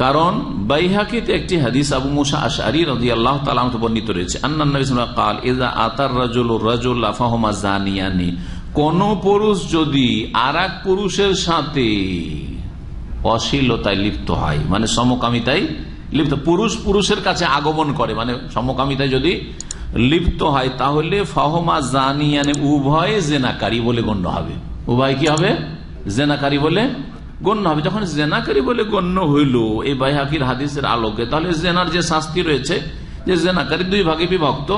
কারণ বাইহাকিতে একটি হাদিস আবু মুসা আশআরী রাদিয়াল্লাহু তাআলা আনহু বর্ণিত রয়েছে, আন্নান নবী সাল্লাল্লাহু আলাইহি ওয়া সাল্লাম ক্বাল ইযা আতার রাজুলু রাজুলা ফাহুমা জানিয়ানি, কোন পুরুষ যদি আরেক পুরুষের সাথে অশ্লীলতায় লিপ্ত হয়, মানে সমকামিতায় লিপ্ত, পুরুষ পুরুষের কাছে আগমন করে মানে সমকামিতায় যদি লিপ্ত হয়, তাহলে ফাহমা জানিয়ানে, উভয় জেনাকারী বলে গণ্য হবে, উভয় কি হবে, জেনাকারী বলে গণ্য হবে। যখন জেনাকারী বলে গণ্য হইল এই বাইহাকির হাদিসের আলোকে, তাহলে জেনার যে শাস্তি রয়েছে, যে জেনাকারী দুই ভাগে বিভক্ত,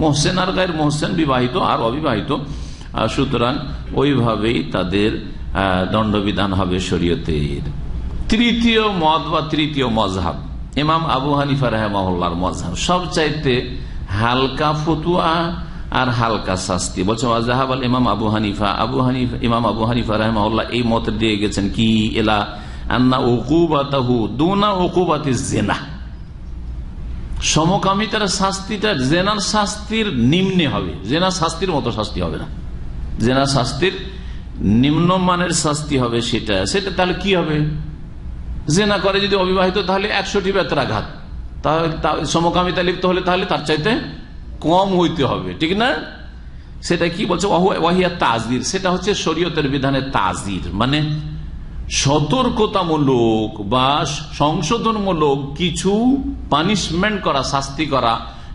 মোহসেন আর গায়ের মোহসেন, বিবাহিত আর অবিবাহিত, সুতরাং ওইভাবেই তাদের দণ্ডবিধান হবে শরীয়তের। তৃতীয় মত বা তৃতীয় মযহাব ইমাম আবু হানিফা রাহিমাহুল্লাহর মযহাব, সবচাইতে হালকা ফতুয়া আর হালকা শাস্তি। বলছে ওয়াজাহাব আল ইমাম আবু হানিফা ইমাম আবু হানিফা রাহিমাহুল্লাহ এই মত দিয়ে গেছেন কি, এলা আন্না উকুবাতাহু দুনা উকুবাতিজ জিনা, সমকামিতার শাস্তিটা জেনার শাস্তির নিম্নে হবে, জেনা শাস্তির মতো শাস্তি হবে না, জেনা শাস্তির নিম্নমানের শাস্তি হবে। সেটা তাহলে কি হবে, জেনা করে যদি অবিবাহিত তাহলে ১০০টি বেত্রাঘাত, তাহলে সমকামিতা লিপ্ত হলে তাহলে তার চাইতে কম হইতে হবে, ঠিক না? সেটা কি বলছে, ওয়াহিয়া তাজির, সেটা হচ্ছে শরীয়তের বিধানে তাজির, মানে সতর্কতামূলক বা সংশোধনমূলক কিছু পানিশমেন্ট করা, শাস্তি করা,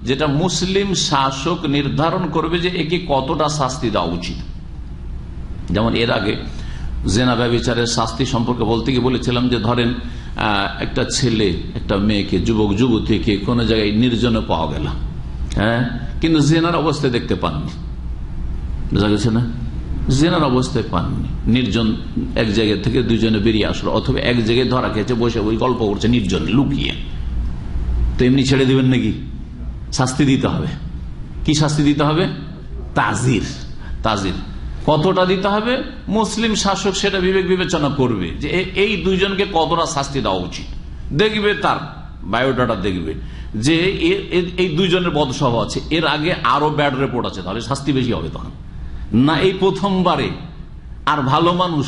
যেটা মুসলিম শাসক নির্ধারণ করবে যে একে কতটা শাস্তি দেওয়া উচিত। যেমন এর আগে জেনা ব্যভিচারের শাস্তি সম্পর্কে বলতে গিয়ে বলেছিলাম যে ধরেন একটা ছেলে একটা মেয়েকে, যুবক যুবতীকে কোনো জায়গায় নির্জনে পাওয়া গেল, হ্যাঁ, কিন্তু জেনার অবস্থায় দেখতে পাননি, বোঝা গেছে না, জেনার অবস্থায় পাননি, নির্জন এক জায়গা থেকে দুজনে বেরিয়ে আসলো অথবা এক জায়গায় ধরা খেয়েছে বসে ওই গল্প করছে নির্জন লুকিয়ে, তো এমনি ছেড়ে দেবেন নাকি? শাস্তি দিতে হবে। কি শাস্তি দিতে হবে? তাজির। তাজির কতটা দিতে হবে? মুসলিম শাসক সেটা বিবেক বিবেচনা করবে যে এই দুইজনকে কতটা শাস্তি দেওয়া উচিত, দেখবে তার বায়োডাটা, দেখবে যে এই দুইজনের বদস্বভাব আছে, এর আগে আরো ব্যাড রিপোর্ট আছে, তাহলে শাস্তি বেশি হবে তখন। না এই প্রথমবারে আর ভালো মানুষ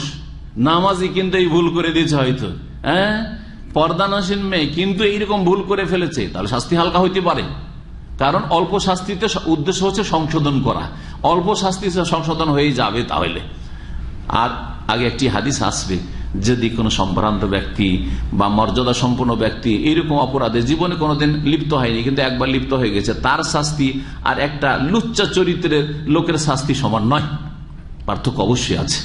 নামাজি কিন্তু এই ভুল করে দিয়েছে হয়তো, হ্যাঁ পর্দানসীন মেয়ে কিন্তু এইরকম ভুল করে ফেলেছে, তাহলে শাস্তি হালকা হইতে পারে, কারণ অল্প শাস্তিতে উদ্দেশ্য হচ্ছে সংশোধন করা, অল্প শাস্তি সংশোধন হয়ে যাবে। তাহলে আর আগে একটি হাদিস আসবে, যদি কোনো সম্ভ্রান্ত ব্যক্তি বা মর্যাদা সম্পন্ন ব্যক্তি এরকম অপরাধে জীবনে কোনোদিন লিপ্ত হয়নি কিন্তু একবার লিপ্ত হয়ে গেছে, তার শাস্তি আর একটা লুচ্চা চরিত্রের লোকের শাস্তি সমান নয়, পার্থক্য অবশ্যই আছে।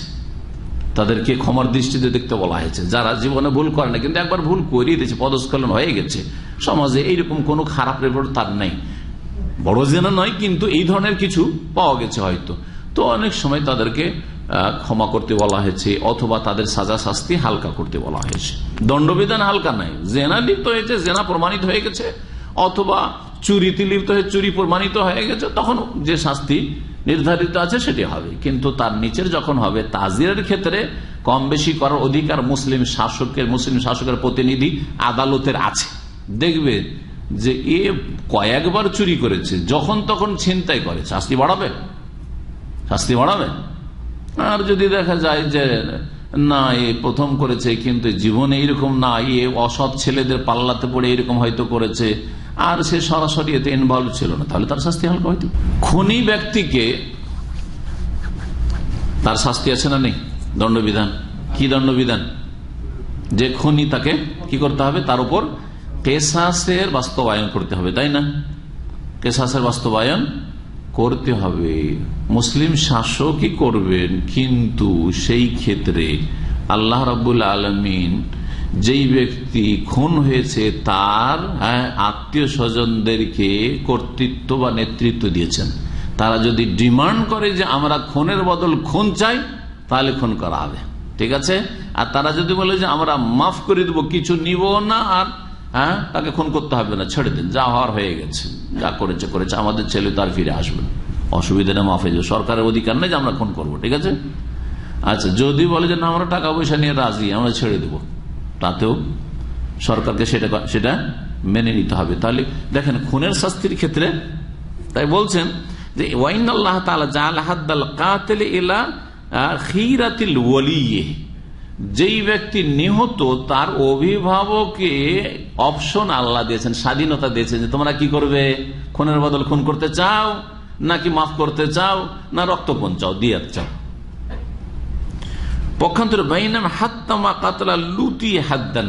তাদেরকে ক্ষমার দৃষ্টিতে দেখতে বলা হয়েছে, যারা জীবনে ভুল করে না কিন্তু একবার ভুল করিয়ে দিয়েছে, পদস্খলন হয়ে গেছে, সমাজে এইরকম কোনো খারাপ রেকর্ড তার নেই, বড় জেনা নয় কিন্তু এই ধরনের কিছু পাওয়া গেছে হয়তো, তো অনেক সময় তাদেরকে ক্ষমা করতে বলা হয়েছে অথবা তাদের সাজা শাস্তি হালকা করতে বলা হয়েছে। দণ্ডবিধান হালকা নাই, জেনা লিপ্ত হয়েছে, জেনা প্রমাণিত হয়ে গেছে অথবা চুরিতে লিপ্ত হয়ে চুরি প্রমাণিত হয়ে গেছে, তখন যে শাস্তি নির্ধারিত আছে সেটি হবে, কিন্তু তার নিচের যখন হবে তাজিরের ক্ষেত্রে কম বেশি করার অধিকার মুসলিম শাসকের প্রতিনিধি আদালতের আছে। দেখবে যে এ কয়েকবার চুরি করেছে, যখন তখন ছিনতাই করে, শাস্তি বাড়াবে। আর যদি দেখা যায় যে না এ প্রথম করেছে কিন্তু জীবনে এরকম না, এ অসৎ ছেলেদের পাল্লাতে পড়ে এরকম হয়তো করেছে, আর সে সরাসরি এতে ইনভলভ ছিল না, তাহলে তার শাস্তি হালকা হয়তো। খুনি ব্যক্তিকে তার শাস্তি আছে না নেই? দণ্ডবিধান কি? দণ্ডবিধান যে খুনি তাকে কি করতে হবে, তার উপর কেসাসের বাস্তবায়ন করতে হবে, তাই না? কেসাসের বাস্তবায়ন করতে হবে, মুসলিম শাসকই করবেন, কিন্তু সেই ক্ষেত্রে আল্লাহ রাব্বুল আলামিন যেই ব্যক্তি খুন হয়েছে তার আত্মীয় স্বজনদেরকে কর্তৃত্ব বা নেতৃত্ব দিয়েছেন, তারা যদি ডিমান্ড করে যে আমরা খুনের বদল খুন চাই তাহলে খুন করা হবে, ঠিক আছে? আর তারা যদি বলে যে আমরা মাফ করে দেবো, কিছু নিব না আর তাকে খুন করতে হবে না, ছেড়ে দিন, যা হওয়ার হয়ে গেছে, যা করেছে, আমাদের ছেলে তার ফিরে আসবে, অসুবিধা না, মাফ হয়ে যাবে, সরকারের অধিকার নেই যে আমরা খুন করবো, ঠিক আছে? আচ্ছা যদি বলে যে না আমরা টাকা পয়সা নিয়ে রাজি, আমরা ছেড়ে দেবো, তাতেও সরকারকে সেটা মেনে নিতে হবে। তাহলে দেখেন খুনের শাস্তির ক্ষেত্রে তাই বলছেন যে ওয়াইন আল্লাহ তাআলা জাআল হাদাল কাতিল ইলা খিরাতিল ওয়ালি, যেই ব্যক্তি নিহত তার অভিভাবককে অপশন আল্লাহ দিয়েছেন, স্বাধীনতা দিয়েছেন যে তোমরা কি করবে, খুনের বদল খুন করতে চাও নাকি মাফ করতে চাও না রক্তপণ চাও, দিয়ে চাও। পক্ষান্তরে বাইনাম হাত্তামা কাতলা লুতি হাদ্দান,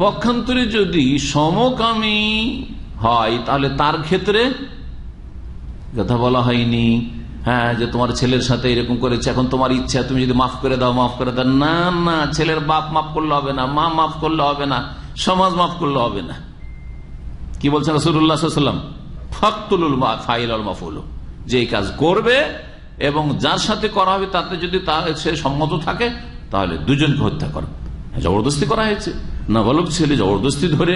পক্ষান্তরে যদি সমকামী হয় তাহলে তার ক্ষেত্রে কথা বলা হয়নি, হ্যাঁ যে তোমার ছেলের সাথে এরকম করেছে, এখন তোমার ইচ্ছা তুমি যদি মাফ করে দাও, মাফ করে দাও, না না, ছেলের বাপ মাফ করলে হবে না, মা মাফ করলে হবে না, সমাজ মাফ করলে হবে না। কি বলছেন রাসূলুল্লাহ সাল্লাল্লাহু আলাইহি ওয়াসাল্লাম? ফাকতুলুল ফাইলুল মাফুল, যে কাজ করবে এবং যার সাথে করা হবে তাতে যদি সে সম্মত থাকে তাহলে দুজনকে হত্যা করো। জবরদস্তি করা হয়েছে, নাবালক ছেলে জবরদস্তি ধরে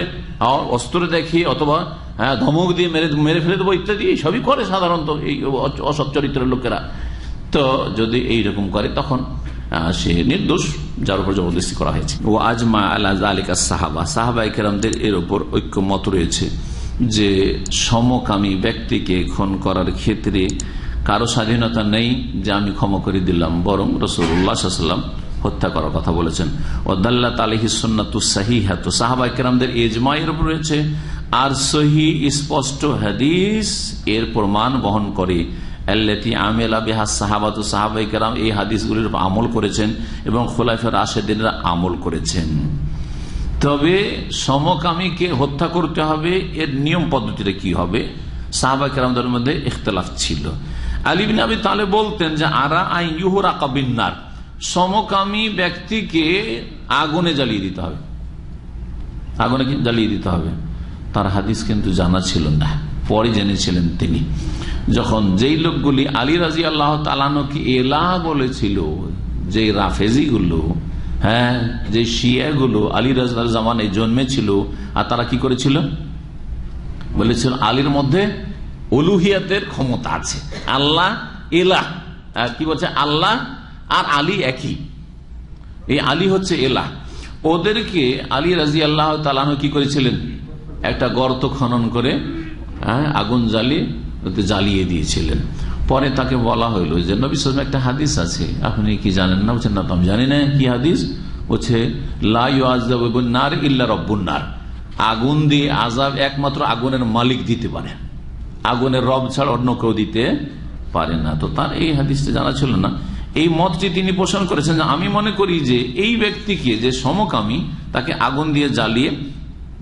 অস্ত্র দেখিয়ে অথবা ধমক দিয়ে মেরে ফেলে দেবো ইত্যাদি, সবই করে সাধারণত এই অসৎ চরিত্রের লোকেরা। তো যদি এইরকম করে তখন সে নির্দোষ, যার উপর জবরদস্তি করা হয়েছে। ও আজমা আলা যালিকা সাহাবা, সাহাবায়ে কেরামদের এর উপর ঐক্যমত রয়েছে যে সমকামী ব্যক্তিকে খুন করার ক্ষেত্রে কারো স্বাধীনতা নেই যে আমি ক্ষমা করে দিলাম, বরং রাসূলুল্লাহ সাল্লাল্লাহু আলাইহি ওয়াসাল্লাম হত্যা করার কথা বলেছেন। ওয়াদাল্লাত আলাইহি সুন্নাতুস সাহিহা, তো সাহাবায়ে কেরামদের ইজমায়ের উপর রয়েছে, আর সহিহ স্পষ্ট হাদিস এর প্রমাণ বহন করে। আল্লাতী আমিলা বিহা সাহাবাতু, সাহাবায়ে কেরাম এই হাদিসগুলির উপর আমল করেছেন এবং খুলাফায়ে রাশিদিনরা আমল করেছেন। তবে সমকামীকে হত্যা করতে হবে এর নিয়ম পদ্ধতিটা কি হবে সাহাবায়ে কেরামদের মধ্যে ইখতিলাফ ছিল। আলী ইবনে আবি তালেব বলতেন যে আরা আই ইউহরাকা বিন্নার, সমকামী ব্যক্তিকে আগুনে জ্বালিয়ে দিতে হবে, আগুনে জ্বালিয়ে দিতে হবে। তার হাদিস কিন্তু জানা ছিল না, পরে জেনেছিলেন তিনি। যখন যেই লোকগুলি আলী রাদিয়াল্লাহু তাআলা আনহুকে এলা বলেছিল, যে রাফেজিগুলো হ্যাঁ যে শিয়াগুলো আলী রাদিয়াল্লাহু জামানায় জন্মেছিল, আর তারা কি করেছিল, বলেছিল আলীর মধ্যে উলুহিয়াতের ক্ষমতা আছে, আল্লাহ এলা, আর কি বলছে আল্লাহ আর আলী একই, এই আলী হচ্ছে এলা। ওদেরকে আলী রাদিয়াল্লাহু তাআলা আনহু কি করেছিলেন, একটা গর্ত খনন করে আগুন জ্বালিয়ে দিয়েছিলেন। পরে তাকে বলা হইল যে নবী সাল্লাল্লাহু আলাইহি ওয়াসাল্লাম একটা হাদিস আছে আপনি কি জানেন না, বলছেন না তো আমি জানি না, কি হাদিস, বলছে লা ইউআযাবুন নার ইল্লা রব্বুন নার, আগুন দিয়ে আযাব একমাত্র আগুনের মালিক দিতে পারে, আগুনের রব ছাড়া অন্য কেউ দিতে পারে না। তো তার এই হাদিসটা জানা ছিল না, এই মতটি তিনি পোষণ করেছেন। আমি মনে করি যে এই ব্যক্তিকে যে সমকামী তাকে আগুন দিয়ে জ্বালিয়ে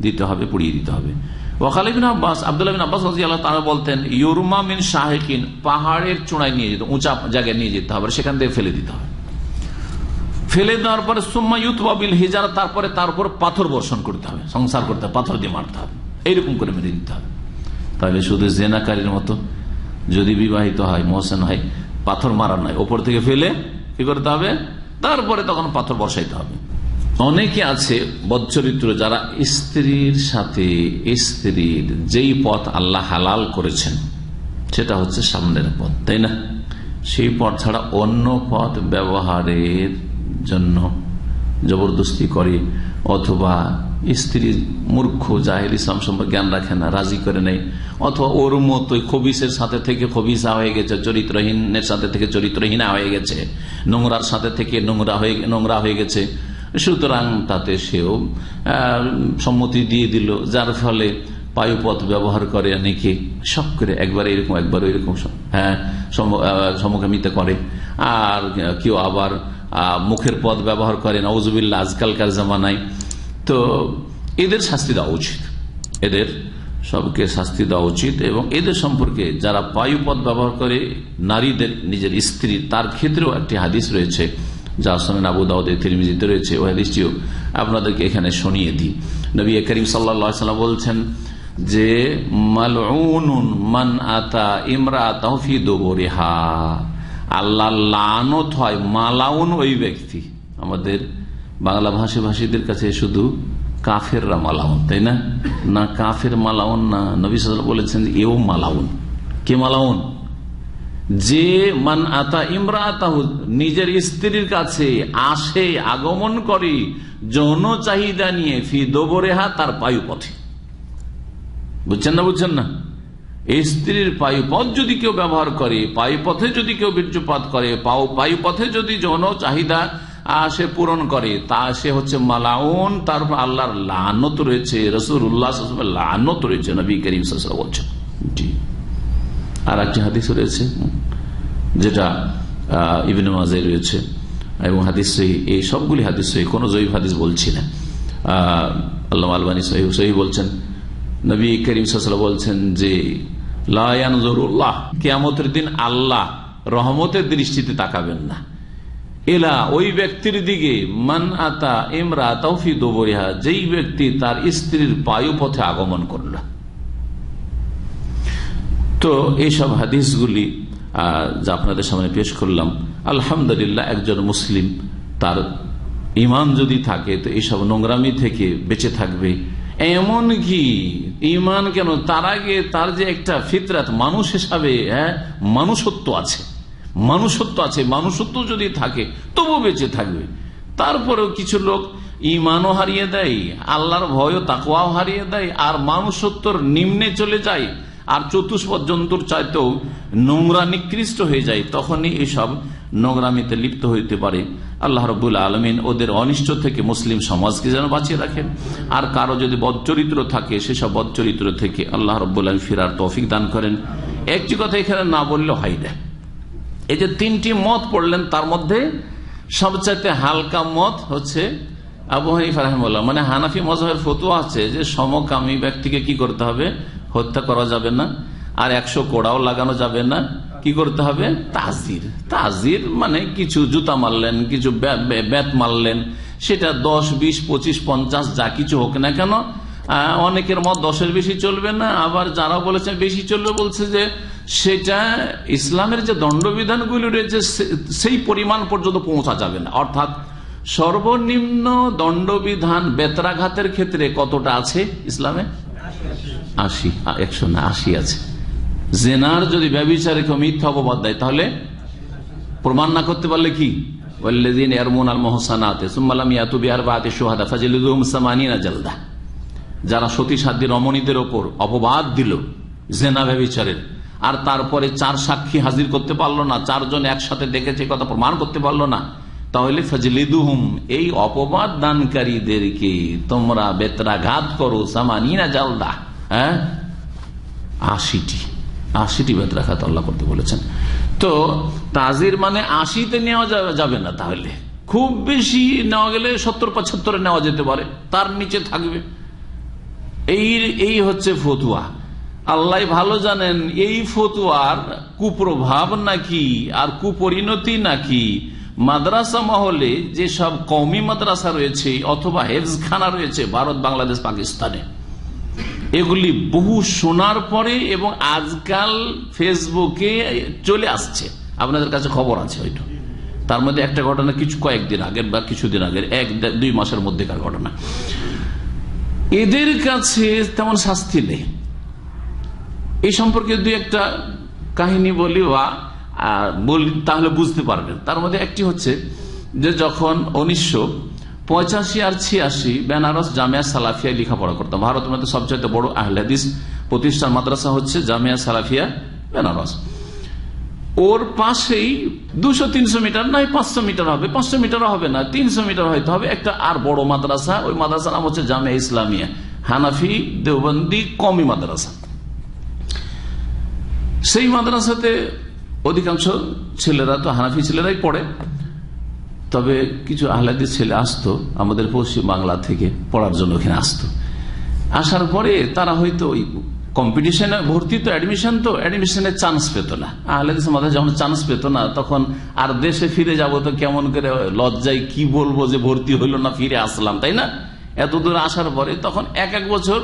দিতে হবে, পুড়িয়ে দিতে হবে। ওয়াকালিব ইবনে আব্বাস, আব্দুল্লাহ ইবনে আব্বাস রাদিয়াল্লাহু তাআলা বলতেন ইউরমা মিন শাহিকিন, পাহাড়ের চূড়ায় নিয়ে যেত, উঁচা জায়গায় নিয়ে যেতে হবে, সেখান থেকে ফেলে দিতে হবে, ফেলে দেওয়ার পরে সুম্মা ইউতবা বিল হিজারা, তারপরে তার উপর পাথর বর্ষণ করতে হবে, সংসার করতে হবে, পাথর দিয়ে মারতে হবে, এইরকম করে মেরে দিতে হবে। তাহলে শুধু জেনাকারীর মতো যদি বিবাহিত হয়, মোহসেন হয়, পাথর মারা নয়, ওপর থেকে ফেলে কি করতে হবে, তারপরে তখন পাথর বসাইতে হবে। অনেকে আছে বদচরিত্র যারা স্ত্রীর সাথে স্ত্রীর যেই পথ আল্লাহ হালাল করেছেন সেটা হচ্ছে সামনের পথ, তাই না, সেই পথ ছাড়া অন্য পথ ব্যবহারের জন্য জবরদস্তি করে, অথবা স্ত্রী মূর্খ জাহেল ইসলাম সম্পর্কে জ্ঞান রাখে না, রাজি করে নেয়, অথবা ওর মতোই খবিসের সাথে থেকে খবিসা হয়ে গেছে, চরিত্রহীনের সাথে থেকে চরিত্রহীনা হয়ে গেছে, নোংরার সাথে থেকে নোংরা হয়ে গেছে, সুতরাং তাতে সেও সম্মতি দিয়ে দিল, যার ফলে পায়ুপথ ব্যবহার করে অনেকে, সব করে একবার এরকম একবার ওইরকম সমকামিতা করে। আর কেউ আবার মুখের পথ ব্যবহার করে, নাউজুবিল্লাহ আজকালকার জামানায়। তো এদের শাস্তি দেওয়া উচিত, এদের সবকে শাস্তি দেওয়া উচিত, এবং এদের সম্পর্কে যারা পায়ুপথ ব্যবহার করে নারীদের নিজের স্ত্রী, তার ক্ষেত্রেও একটি হাদিস রয়েছে যা সুনান আবু দাউদে তিরমিজিতে রয়েছে, ওই হাদিসটিও আপনাদেরকে এখানে শুনিয়ে দিই। নবী করিম সাল্লাল্লাহু আলাইহি ওয়াসাল্লাম বলছেন যে মালউনুন মান আতা ইমরাতাহু ফি দুবুরিহা, আল্লাহ লানত হয় মালাউন ওই ব্যক্তি, আমাদের বাংলা ভাষীদের কাছে শুধু কাফেররা মালাউন, তাই না, না কাফের মালাউন না, নবী সাল্লাল্লাহু আলাইহি ওয়াসাল্লাম বলেছেন এও মালাউন। কে মালাউন, যে মান আতা ইমরাতাহু, নিজের স্ত্রীর কাছে আসে, আগমন করে যৌন চাহিদা নিয়ে, ফি দুবুরিহা, তার পায়ুপথে, বুঝছেন না, বুঝছেন না, স্ত্রীর পায়ুপথ যদি কেউ ব্যবহার করে, পায়ুপথে যদি কেউ বীর্যপাত করে, পায়ুপথে যদি যৌন চাহিদা সে পূরণ করে, তা সে হচ্ছে মালাউন, তার আল্লাহর লানত রয়েছে, রাসূলুল্লাহ সাল্লাল্লাহু আলাইহি ওয়াসাল্লামের লানত রয়েছে, নবী করিম সাল্লাল্লাহু আলাইহি ওয়াসাল্লাম বলছেন। আর একটি হাদিস রয়েছে যেটা ইবনে মাজাহ রয়েছে, এবং হাদিস এই সবগুলি হাদিস সহিহ, কোন জয়ীফ হাদিস বলছি না। আল্লামা আলবানী সহিহ বলছেন, নবী করিম সাল্লাল্লাহু আলাইহি ওয়াসাল্লাম বলছেন যে লা ইয়ানজুরুল্লাহ, কিয়ামতের দিন আল্লাহ রহমতের দৃষ্টিতে তাকাবেন না এলা ওই ব্যক্তির দিকে, মান আতা ইমরাতাহু ফি দুবুরিহা, যেই ব্যক্তি তার স্ত্রীর পায়ুপথে আগমন করল। তো এইসব হাদিসগুলি যা আপনাদের সামনে পেশ করলাম, আলহামদুলিল্লাহ একজন মুসলিম তার ইমান যদি থাকে তো এইসব নোংরামি থেকে বেঁচে থাকবে। এমনকি ইমান কেন, তার আগে তার যে একটা ফিতরাত, মানুষ হিসাবে হ্যাঁ মানুষত্ব আছে, মানুষত্ব যদি থাকে তবু বেঁচে থাকবে। তারপরেও কিছু লোক ইমানও হারিয়ে দেয়, আল্লাহর ভয়ও তাকওয়াও হারিয়ে দেয়, আর মানুষত্বর নিম্নে চলে যায়, আর চতুষ্পদ জন্তুর চাইতেও নোংরা নিকৃষ্ট হয়ে যায়, তখনই এসব নোংরামিতে লিপ্ত হইতে পারে। আল্লাহ রাব্বুল আলামিন ওদের অনিষ্ট থেকে মুসলিম সমাজকে যেন বাঁচিয়ে রাখেন, আর কারো যদি বদচরিত্র থাকে সেসব বদচরিত্র থেকে আল্লাহ রাব্বুল আলামিন ফিরার তৌফিক দান করেন। একটি কথা এখানে না বললে হয় না, এই যে তিনটি মত পড়লেন তার মধ্যে সবচাইতে হালকা মত হচ্ছে আবু হানিফা রাহিমাহুল্লাহ, মানে হানাফি মাযহাবের ফতোয়া আছে যে সমকামী ব্যক্তিকে কি করতে হবে, হত্যা করা যাবে না, আর 100 কোড়াও লাগানো যাবে না, কি করতে হবে, তাজির মানে কিছু জুতা মারলেন, কিছু ব্যাট মারলেন, সেটা 10, 20, 25, 50 যা কিছু হোক না কেন, অনেকের মত 10-এর বেশি চলবে না, আবার যারা বলেছে বেশি চলবে বলছে যে সেটা ইসলামের যে দণ্ডবিধানগুলো রয়েছে সেই পরিমাণ পর্যন্ত পৌঁছা যাবে না। অর্থাৎ সর্বনিম্ন দণ্ডবিধান বেত্রাঘাতের ক্ষেত্রে কতটা আছে ইসলামে? ৮০, ১৮০ আছে। জেনার যদি ব্যভিচারে কেউ মিথ্যা অপবাদ দেয় তাহলে প্রমাণ না করতে পারলে কি, ওয়াল্লাযীনা ইয়ারমুনাল মুহসানাতি সুম্মা লাম ইয়াতু বিআরবাআতি শুহাদা ফাজলিদুহুম 80 জালদা, যারা সতী সাধ্যী রমণীদের ওপর অপবাদ দিল জেনা ব্যভিচারের, আর তারপরে ৪ সাক্ষী হাজির করতে পারলো না, ৪ জন একসাথে দেখেছে কথা প্রমাণ করতে পারলো না, তাহলে ফাজলিদুহুম এই অপবাদ দানকারীদেরকে তোমরা বেত্রাঘাত করো 80 জালদা, হ্যাঁ ৮০টি বেত্রাঘাত আল্লাহ করতে বলেছেন। তো তাজির মানে ৮০-তে নেওয়া যাবে না, তাহলে খুব বেশি নেওয়া গেলে ৭০-৭৫ নেওয়া যেতে পারে, তার নিচে থাকবে। এই হচ্ছে ফতুয়া। আল্লাহ ভালো জানেন এই ফতুয়ার কুপ্রভাব নাকি আর কুপরিণতি নাকি মাদ্রাসা মহলে, যেসব কওমি মাদ্রাসা রয়েছে অথবা হেফজখানা রয়েছে ভারত, বাংলাদেশ, পাকিস্তানে, এগুলি বহু শোনার পরে এবং আজকাল ফেসবুকে চলে আসছে, আপনাদের কাছে খবর আছে হয়তো। তার মধ্যে একটা ঘটনা কয়েকদিন আগের বা কিছুদিন আগের, ১-২ মাসের মধ্যেকার ঘটনা। এদের কাছে তেমন শাস্তি নেই। এই সম্পর্কে ২-১টা কাহিনী বলি বা বলি, তাহলে বুঝতে পারবেন। তার মধ্যে একটি হচ্ছে যে যখন ১৯৮৫ আর ৮৬ বেনারস জামিয়া সালাফিয়া লেখাপড়া করতাম, ভারত মধ্যে সবচেয়ে বড় আহলে হাদিস প্রতিষ্ঠান মাদ্রাসা হচ্ছে জামিয়া সালাফিয়া বেনারস, ওর পাশেই ২০০-৩০০ মিটার নয় ৫০০ মিটার হবে, ৫০০ মিটার হবে না ৩০০ মিটার হয়তো হবে একটা আর বড় মাদ্রাসা। ওই মাদ্রাসার নাম হচ্ছে জামিয়া ইসলামিয়া হানাফি দেওবন্দি কওমি মাদ্রাসা। সেই মাদ্রাসাতে অধিকাংশ ছেলেরা তো হানাফি ছেলেরাই পড়ে, তবে কিছু আহলাদিস ছেলে আসতো আমাদের পশ্চিম বাংলা থেকে পড়ার জন্য, ওখানে আসতো। আসার পরে তারা হয়তো ওই কম্পিটিশনে ভর্তি, তো অ্যাডমিশনের চান্স পেত না। আহলাদিস মাদ্রাসা যখন চান্স পেত না তখন আর দেশে ফিরে যাব তো কেমন করে, লজ্জায় কি বলবো যে ভর্তি হইল না, ফিরে আসলাম, তাই না? এত দূর আসার পরে তখন এক বছর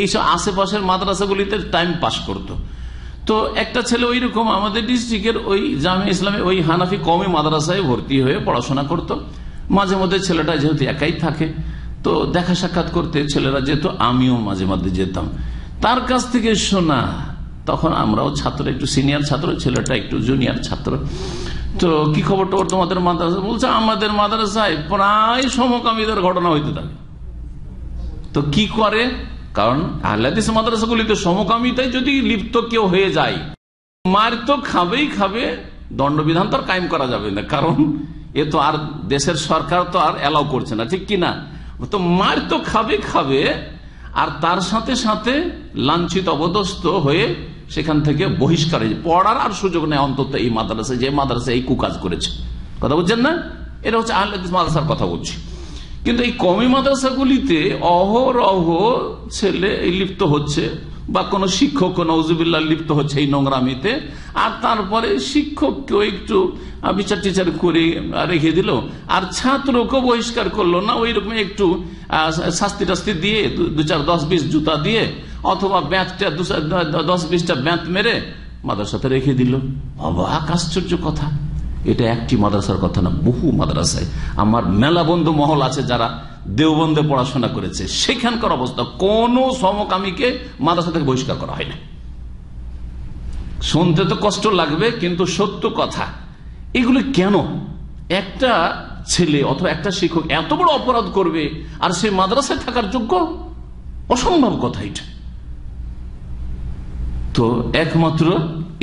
এইসব আশেপাশের মাদ্রাসাগুলিতে টাইম পাস করতো। তো একটা ছেলে ওই রকম আমাদের ডিস্ট্রিক্টের ওই জামে ইসলামে ওই হানাফি কওমি মাদ্রাসায় ভর্তি হয়ে পড়াশোনা করত। মাঝে মধ্যে ছেলেটা যেহেতু একাই থাকে তো দেখা সাক্ষাৎ করতে ছেলেরা যেত, আমিও মাঝে মাঝে যেতাম। তার কাছ থেকে শোনা, তখন আমরাও ছাত্র, একটু সিনিয়র ছাত্র, ছেলেটা একটু জুনিয়র ছাত্র, তো কি খবর টবর তোমাদের মাদ্রাসা? বলছে আমাদের মাদ্রাসায় প্রায় সমকামীদের ঘটনা হইতে থাকে। তো কি করে, কারণ আহলাদিস মাদ্রাসাগুলিতে সমকামিতায় যদি লিপ্ত কেউ হয়ে যায় মার তো খাবেই খাবে, দণ্ডবিধান তো আর কায়েম করা যাবে না, কারণ এ তো আর দেশের সরকার তো আর অ্যালাউ করছে না, ঠিক কিনা? তো মার তো খাবে খাবে, আর তার সাথে সাথে লাঞ্ছিত অবদস্ত হয়ে সেখান থেকে বহিষ্কার হয়ে পড়ার আর সুযোগ নেই, অন্তত এই মাদ্রাসায়, যে মাদ্রাসায় এই কুকাজ করেছে। কথা বুঝছেন না? এটা হচ্ছে আহলাদিস মাদ্রাসার কথা বলছি। কিন্তু এই কওমি মাদ্রাসাগুলিতে অহরহ ছেলে লিপ্ত হচ্ছে, বা কোন শিক্ষক নাউজুবিল্লাহ লিপ্ত হচ্ছে এই নোংরামিতে, আর তারপরে শিক্ষককেও একটু বিচার টিচার করে রেখে দিল, আর ছাত্রকেও বহিষ্কার করলো না, ওই রকম একটু শাস্তি টাস্তি দিয়ে ২-৪-১০-২০ জুতা দিয়ে অথবা ব্যাঁচটা ১০-২০টা ব্যাঁচ মেরে মাদ্রাসাতে রেখে দিল। অবাক, আশ্চর্য কথা। এটা একটি মাদ্রাসার কথা না, বহু মাদ্রাসায়। আমার মেলা বন্ধু মহল আছে যারা দেওবন্দে পড়াশোনা করেছে, সেখানকার অবস্থা, কোন সমকামীকে মাদ্রাসা থেকে বহিষ্কার করা হয় না। শুনতে তো কষ্ট লাগবে কিন্তু সত্য কথা। এগুলো কেন? একটা ছেলে অথবা একটা শিক্ষক এত বড় অপরাধ করবে আর সে মাদ্রাসায় থাকার যোগ্য? অসম্ভব কথা এটা। তো একমাত্র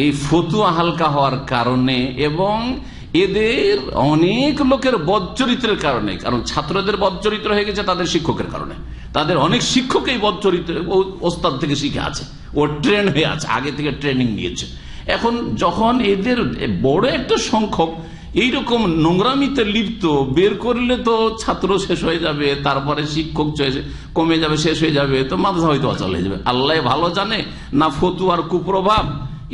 এই ফতুয়া হালকা হওয়ার কারণে এবং এদের অনেক লোকের বদচরিত্রের কারণে, কারণ ছাত্রদের বদচরিত্র হয়ে গেছে তাদের শিক্ষকের কারণে, তাদের অনেক শিক্ষক এই বদচরিত্র ওস্তাদ থেকে শিখে আছে, ও ট্রেন হয়ে আছে, আগে থেকে ট্রেনিং নিয়েছে। এখন যখন এদের বড় একটা সংখ্যক এইরকম নোংরামিতে লিপ্ত, বের করলে তো ছাত্র শেষ হয়ে যাবে, তারপরে শিক্ষক কমে যাবে, শেষ হয়ে যাবে, তো মাদ্রাসা হয়তো অচল হয়ে যাবে। আল্লাহ ভালো জানে না ফতুয়ার কুপ্রভাব,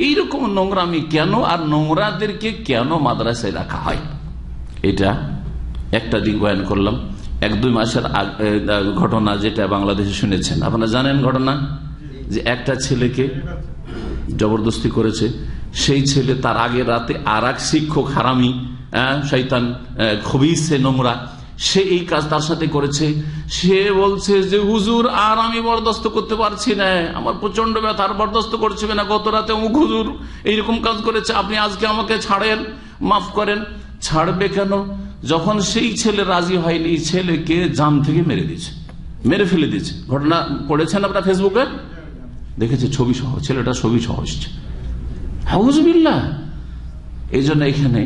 এইরকম নোংরামি কেন আর নোংরাদেরকে কেন মাদ্রাসায় রাখা হয়, এটা একটা দিক বয়ান করলাম। ১-২ মাসের ঘটনা যেটা বাংলাদেশে শুনেছেন, আপনারা জানেন ঘটনা, যে একটা ছেলেকে জবরদস্তি করেছে, সেই ছেলে তার আগের রাতে আর এক শিক্ষক হারামি শয়তান খবিসে নোংরা সে এই কাজ তার সাথে করেছে। সে বলছে যে হুজুর আর আমি বরদাস্ত করতে পারছি না, আমার প্রচন্ড ব্যথা, আর বরদাস্ত করছে না, গত রাতে অমুক হুজুর এইরকম কাজ করেছে, আপনি আজকে আমাকে ছাড়েন, মাফ করেন। ছাড়বে কেন যখন সেই ছেলে রাজি হয়নি, ছেলেকে জাম থেকে মেরে দিয়েছে, মেরে ফেলে দিয়েছে। ঘটনা পড়েছেন আপনারা ফেসবুকে, দেখেছে ছবি সহ, ছেলেটা ছবি সহ এসছে। হাউজবিল্লাহ। এই জন্য এখানে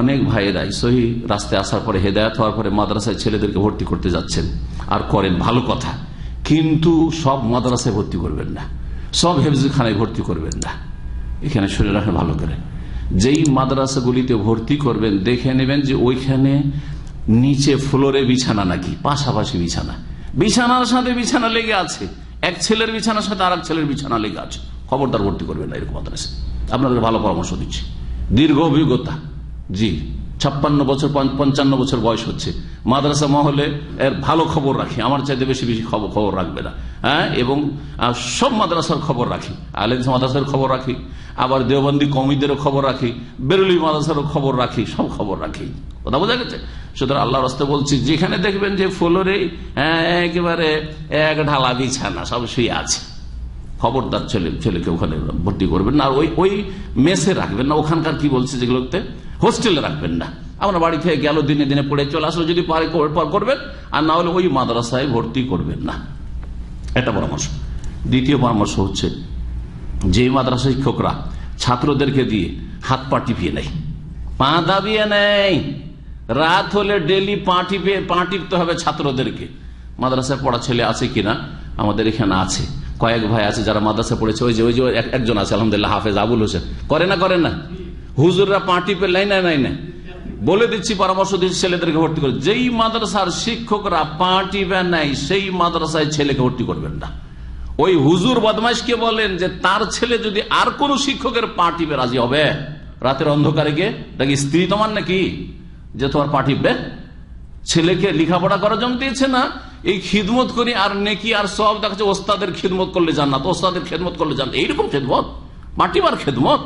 অনেক ভাইয়েরাই সহি রাস্তায় আসার পরে হেদায়েত হওয়ার পরে মাদ্রাসায় ছেলেদেরকে ভর্তি করতে যাচ্ছেন, আর করেন, ভালো কথা, কিন্তু সব মাদ্রাসায় ভর্তি করবেন না, সব হেফজখানায় ভর্তি করবেন না। এখানে শুনে রাখেন ভালো করে, যেই মাদ্রাসাগুলিতে ভর্তি করবেন দেখে নেবেন যে ওইখানে নিচে ফ্লোরে বিছানা নাকি পাশাপাশি বিছানা, বিছানার সাথে বিছানা লেগে আছে, এক ছেলের বিছানার সাথে আর এক ছেলের বিছানা লেগে আছে। খবরদার ভর্তি করবেন না এরকম মাদ্রাসা। আপনাদের ভালো পরামর্শ দিচ্ছি, দীর্ঘ অভিজ্ঞতা, জি 56 বছর 55 বছর বয়স হচ্ছে, মাদ্রাসা মহলে এর ভালো খবর রাখি, আমার চাইতে বেশি খবর রাখবে না, হ্যাঁ, এবং সব মাদ্রাসার খবর রাখি, আলেমস মাদ্রাসার খবর রাখি, আবার দেওবন্দি কওমিদেরও খবর রাখি, বেরুলি মাদ্রাসারও খবর রাখি, সব খবর রাখি। কথা বোঝা গেছে? সুতরাং আল্লাহর রাস্তায় বলছি, যেখানে দেখবেন যে ফ্লোরে একেবারে এক ঢালা বিছানা সব শুয়ে আছে, খবরদার ছেলেকে ওখানে ভর্তি করবেন না। আর ওই মেসে রাখবেন না, ওখানকার কি বলছে যেগুলোতে, হোস্টেলে রাখবেন না। আমরা বাড়ি থেকে গেল দিনে দিনে পড়ে চলে আসলে যদি পারে করবেন, আর না হলে ওই মাদ্রাসায় ভর্তি করবেন না, এটা পরামর্শ। দ্বিতীয় পরামর্শ হচ্ছে, যে মাদ্রাসা শিক্ষকরা ছাত্রদেরকে দিয়ে হাত পা টিপিয়ে নেয়, পা দাবিয়ে নেয়, রাত হলে ডেলি পা টিপতে হবে ছাত্রদেরকে। মাদ্রাসায় পড়া ছেলে আছে কিনা? আমাদের এখানে আছে, কয়েক ভাই আছে যারা মাদ্রাসায় পড়েছে। ওই যে একজন আছে আলহামদুলিল্লাহ, হাফেজ আবুল হোসেন। করে না, করে না? হুজুররা পাটি পে লাই না, নাই না, বলে দিচ্ছি, পরামর্শ দিচ্ছি, ছেলেদেরকে ভর্তি করে। যেই মাদ্রাসার শিক্ষকরা পাটি পে নাই, সেই মাদ্রাসায় ছেলেকে ভর্তি করবেন না। ওই হুজুর বদমাইশকে বলেন যে তার ছেলে যদি আর কোন শিক্ষকের পাটি পে রাজি হবে রাতের অন্ধকারে, গিয়ে নাকি স্ত্রী তোমার নাকি যে তোমার পাটি পে, ছেলেকে লেখাপড়া করার জন্য দিয়েছে না, এই খিদমত করি আর নেকি আর সব দেখাচ্ছে, ওস্তাদের খিদমত করলে জান না, তো ওস্তাদের খেদমত করলে জান, এইরকম খেদমত, পাটিবার খেদমত।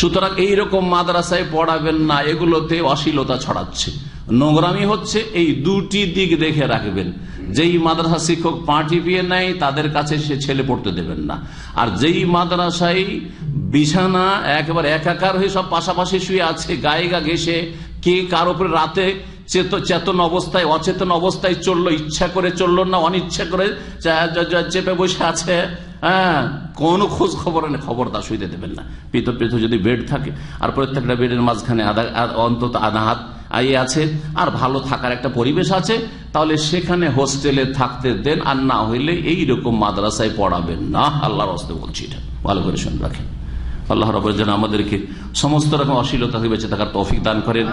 সুতরাং এইরকম মাদ্রাসায় পড়াবেন না, এগুলোতে অশ্লীলতা ছড়াচ্ছে, নোংরামি হচ্ছে। এই দুটি দিক দেখে রাখবেন। যেই মাদ্রাসা শিক্ষক পা টিপিয়ে নেয়, তাদের কাছে সে ছেলে পড়তে দেবেন না। আর যেই মাদ্রাসায় বিছানা একেবারে একাকার হয়ে সব পাশাপাশি শুয়ে আছে, গায়ে গা ঘেসে, কে কার উপরে রাতে চেতন অবস্থায় অচেতন অবস্থায় চললো, ইচ্ছা করে চললো না অনিচ্ছা করে চেপে বসে আছে, হ্যাঁ, কোনো খোঁজ খবর নেই, খবরটা শুইতে দেবেন না। পৃথক পৃথক যদি বেড থাকে, আর প্রত্যেকটা বেডের মাঝখানে অন্তত আধা হাত আয়ে আছে, আর ভালো থাকার একটা পরিবেশ আছে, তাহলে সেখানে হোস্টেলে থাকতে দেন। আর না হইলে এইরকম মাদ্রাসায় পড়াবেন না, আল্লাহর হস্তে বলছি, এটা ভালো করে শুনে রাখেন। আল্লাহ রাব্বুল আলামিন আমাদেরকে সমস্ত রকম অশ্লীলতা থেকে বেঁচে থাকার তৌফিক দান করেন।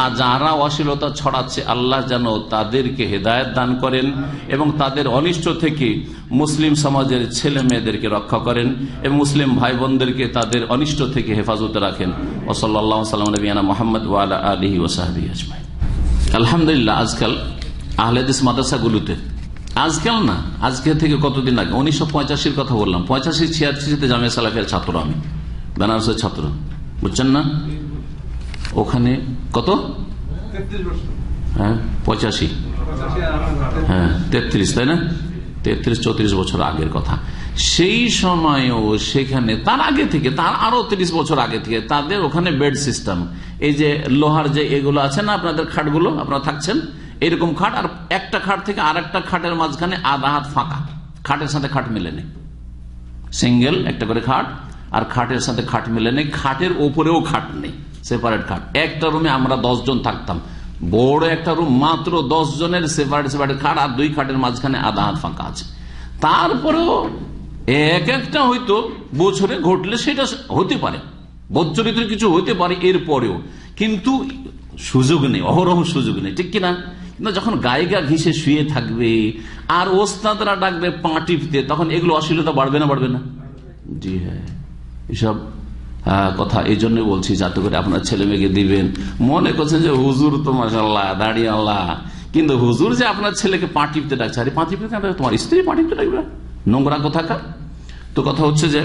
আর যারা অশ্লীলতা ছড়াচ্ছে, আল্লাহ যেন তাদেরকে হেদায়েত দান করেন এবং তাদের অনিষ্ট থেকে মুসলিম সমাজের ছেলে মেয়েদেরকে রক্ষা করেন, এবং মুসলিম ভাই বোনদেরকে তাদের অনিষ্ট থেকে হেফাজতে রাখেন। ওয়া সাল্লাল্লাহু আলা নবিয়িনা মুহাম্মদ ওয়া আলা আলিহি ওয়া সাহবিহি আজমাইন। আলহামদুলিল্লাহ, আজকাল আহলে হাদিস মাদ্রাসাগুলোতে, আজকাল না, আজকে থেকে কতদিন আগে 1985-র কথা বললাম, 85-86-তে জামিয়া সালাফিয়ার ছাত্র, আমি বেনারসের ছাত্র, বুঝছেন না? ওখানে কত, 85, হ্যাঁ 33, তাই না, 33-34 বছর আগের কথা। সেই সময়ও সেখানে, তার আগে থেকে, তার আরো 30 বছর আগে থেকে তাদের ওখানে বেড সিস্টেম, এই যে লোহার যে এগুলো আছে না আপনাদের খাটগুলো, আপনারা থাকছেন এরকম খাট, আর একটা খাট থেকে আর একটা খাটের মাঝখানে আধা হাত ফাঁকা, খাটের সাথে খাট মেলে নেই, সিঙ্গেল একটা করে খাট, আর খাটের সাথে খাট মেলে নেই, খাটের ওপরেও খাট নেই, সেপারেট খাট। একটা রুমে আমরা 10 জন থাকতাম, বড় একটা রুম, মাত্র 10 জনের সেপারেট সেপারেট খাট, আর 2 খাটের মাঝখানে আধা হাত ফাঁকা আছে। তারপরেও এক একটা হয়তো বছরে ঘটলে সেটা হতে পারে, বজ্রিত কিছু হতে পারে এরপরেও, কিন্তু সুযোগ নেই, অহরহ সুযোগ নেই, ঠিক কিনা? কিন্তু যখন গায়ে গা ঘেঁষে শুয়ে থাকবে আর ওস্তাদরা ডাকবে পা টিপতে, তখন এগুলো অশ্লীলতা বাড়বে না, বাড়বে না? জি হ্যাঁ, এসব কথা এই জন্য বলছি যাতে করে আপনার ছেলে মেয়েকে দিবেন। মনে করছেন যে হুজুর তো মাশাআল্লাহ দাড়ি আল্লাহ কিন্তু হুজুর যে আপনার ছেলেকে পা টিপতে ডাকছে, আরে পা টিপতে কেন, তোমার স্ত্রী পা টিপতে ডাকবে, নোংরা কোথাকার। তো কথা হচ্ছে যে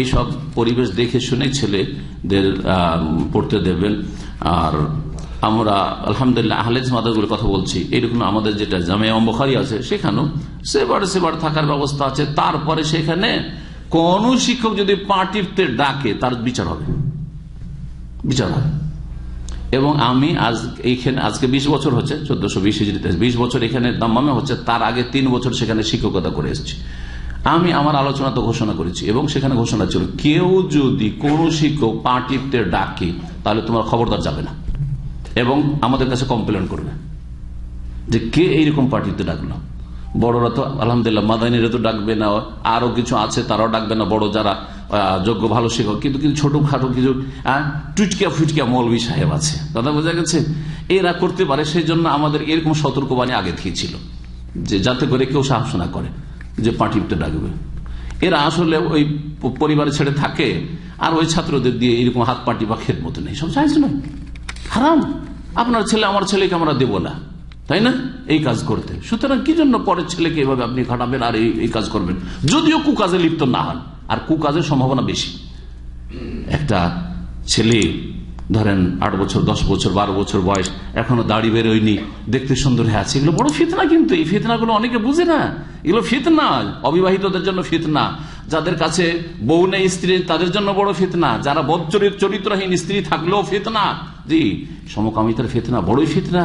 এইসব পরিবেশ দেখে শুনে ছেলেদের পড়তে দেবেন। আর আমরা আলহামদুলিল্লাহ আহলে মাদ্রাসাগুলোর কথা বলছি, এইরকম আমাদের যেটা জামিয়া বুখারী আছে সেখানেও সেবার থাকার ব্যবস্থা আছে। তারপরে সেখানে কোন শিক্ষক যদি পা টিপতে ডাকে তার বিচার হবে। এবং আমি আজ এইখানে আজকে 20 বছর হচ্ছে, 1420 হিজরিতে 20 বছর এখানে দাম্মামে হচ্ছে, তার আগে 3 বছর সেখানে শিক্ষকতা করে এসেছি। আমি আমার আলোচনা তো ঘোষণা করেছি এবং সেখানে ঘোষণা ছিল কেউ যদি কোন শিক্ষক পা টিপতে ডাকে তাহলে তোমার খবরদার যাবে না এবং আমাদের কাছে কমপ্লেন করবে যে কে এইরকম পা টিপতে ডাকলো। বড়রা তো আলহামদুলিল্লাহ, মাদানিরা তো ডাকবে না, আরো কিছু আছে তারাও ডাকবে না, বড় যারা যোগ্য ভালো শিক্ষক। কিন্তু কিন্তু ছোটখাটো কিছু টুটকিয়া ফুটকিয়া মৌলভী সাহেব আছে, কথা বোঝা গেছে, এরা করতে পারে। সেই জন্য আমাদের এরকম সতর্কবাণী আগে থেকে ছিল যে যাতে করে কেউ সাহস না করে যে পা টিপতে ডাকবে। এরা আসলে ওই পরিবারে ছেড়ে থাকে আর ওই ছাত্রদের দিয়ে এরকম হাত পাটি বা খেত মতো নেই, সব চাইছে না, হারাম। আপনার ছেলে আমার ছেলেকে আমরা দেব না, তাই না, এই কাজ করতে। সুতরাং কি জন্য পরের ছেলেকে এভাবে আপনি খাটাবেন আর এই কাজ করবেন, যদিও কুকাজে লিপ্ত না হন। আর কুকাজের সম্ভাবনা বেশি। একটা ছেলে ধরেন 8 বছর 10 বছর 12 বছর বয়স, এখনো দাড়ি বেরোয়নি, দেখতে সুন্দর হয়ে আছে, এগুলো বড় ফিতনা। কিন্তু এই ফিতনাগুলো অনেকে বুঝে না, এগুলো ফিতনা। অবিবাহিতদের জন্য ফিতনা, যাদের কাছে বউ নেই স্ত্রী তাদের জন্য বড় ফিতনা, যারা বদচরিত চরিত্রহীন স্ত্রী থাকলেও ফিতনা, জি সমকামিতার ফিতনা বড়ই ফিতনা,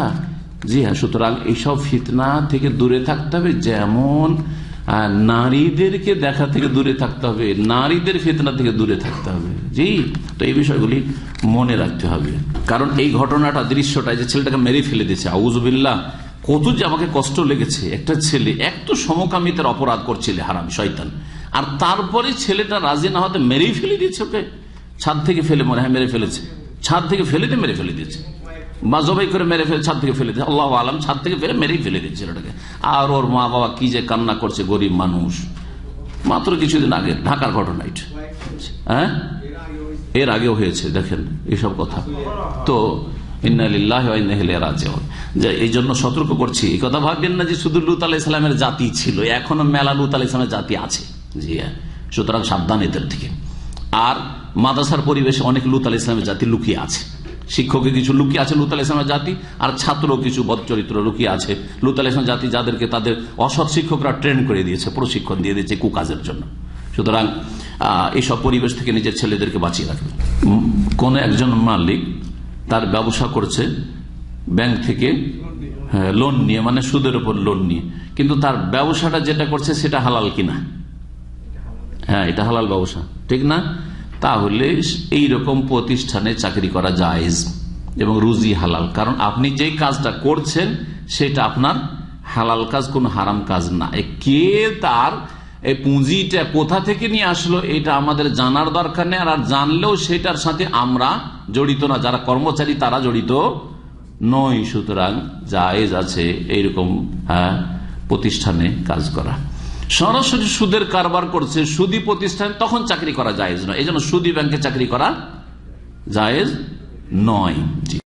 জি হ্যাঁ। সুতরাং এইসব ফিতনা থেকে দূরে থাকতে হবে, যেমন নারীদেরকে দেখা থেকে দূরে থাকতে হবে, নারীদের ফিতনা থেকে দূরে থাকতে হবে, জি। তো এই বিষয়গুলি মনে রাখতে হবে, কারণ এই ঘটনাটা দৃশ্যটা যে ছেলেটাকে মেরে ফেলে দিয়েছে, আউযুবিল্লাহ, কত যে আমাকে কষ্ট লেগেছে। একটা ছেলে একটু সমকামিতার অপরাধ করছিল, হারাম শয়তান, আর তারপরে ছেলেটা রাজি না হতে মেরেই ফেলে দিয়েছে ওকে, ছাদ থেকে ফেলে, মনে হয় মেরে ফেলেছে, ছাদ থেকে ফেলে দিয়ে মেরে ফেলে দিয়েছে, বা জবাই করে মেরে ফেলে ছাদ থেকে ফেলে দিয়েছে, আল্লাহ আলম, ছাদ থেকে ফেলে মেরেই ফেলে দিয়েছে ছেলেটাকে। আর ওর মা বাবা কি যে কান্না করছে, গরিব মানুষ, মাত্র কিছুদিন আগে ঢাকার ঘটনা, হ্যাঁ এর আগেও হয়েছে, দেখেন এইসব কথা। তো ইন্না লিল্লাহি ওয়া ইন্না ইলাইহি রাজিউন, যে এই জন্য সতর্ক করছি। এই কথা ভাববেন না যে শুধু লূত আলাইহিস সালামের জাতি ছিল, এখনো মেলা লূত আলাইহিস সালামের জাতি আছে, জি হ্যাঁ। সুতরাং সাবধান এদের থেকে। আর মাদ্রাসার পরিবেশে অনেক লূত আলাইহিস সালামের জাতি লুকিয়ে আছে, শিক্ষকের কিছু লুকিয়ে আছে লূত আলাইহিস সালামের জাতি, আর ছাত্র কিছু বদচরিত্র লুকিয়ে আছে লূত আলাইহিস সালামের জাতি, যাদেরকে তাদের অসৎ শিক্ষকরা ট্রেন করে দিয়েছে, প্রশিক্ষণ দিয়ে দিয়েছে কুকাজের জন্য। সুতরাং এইসব পরিবেশ থেকে নিজের ছেলেদেরকে বাঁচিয়ে রাখবে। কোন একজন মালিক তার ব্যবসা করছে, ব্যাংক থেকে লোন নিয়ে, মানে সুদের উপর লোন নিয়ে, কিন্তু তার ব্যবসাটা যেটা করছে সেটা হালাল কিনা, হ্যাঁ এটা হালাল ব্যবসা, ঠিক না, তাহলে এইরকম প্রতিষ্ঠানে চাকরি করা জায়েজ এবং রুজি হালাল, কারণ আপনি যে কাজটা করছেন সেটা আপনার হালাল কাজ, কোনো হারাম কাজ না। কে তার এই পুঁজিটা কোথা থেকে নিয়ে আসলো এটা আমাদের জানার দরকার নেই, আর জানলেও সেটার সাথে আমরা জড়িত না, যারা কর্মচারী তারা জড়িত নয়। সুতরাং জায়েজ আছে এইরকম প্রতিষ্ঠানে কাজ করা। সরাসরি সুদের কারবার করছে সুদী প্রতিষ্ঠান, তখন চাকরি করা জায়েজ নয়, এই জন্য সুদী ব্যাংকে চাকরি করা জায়েজ নয়।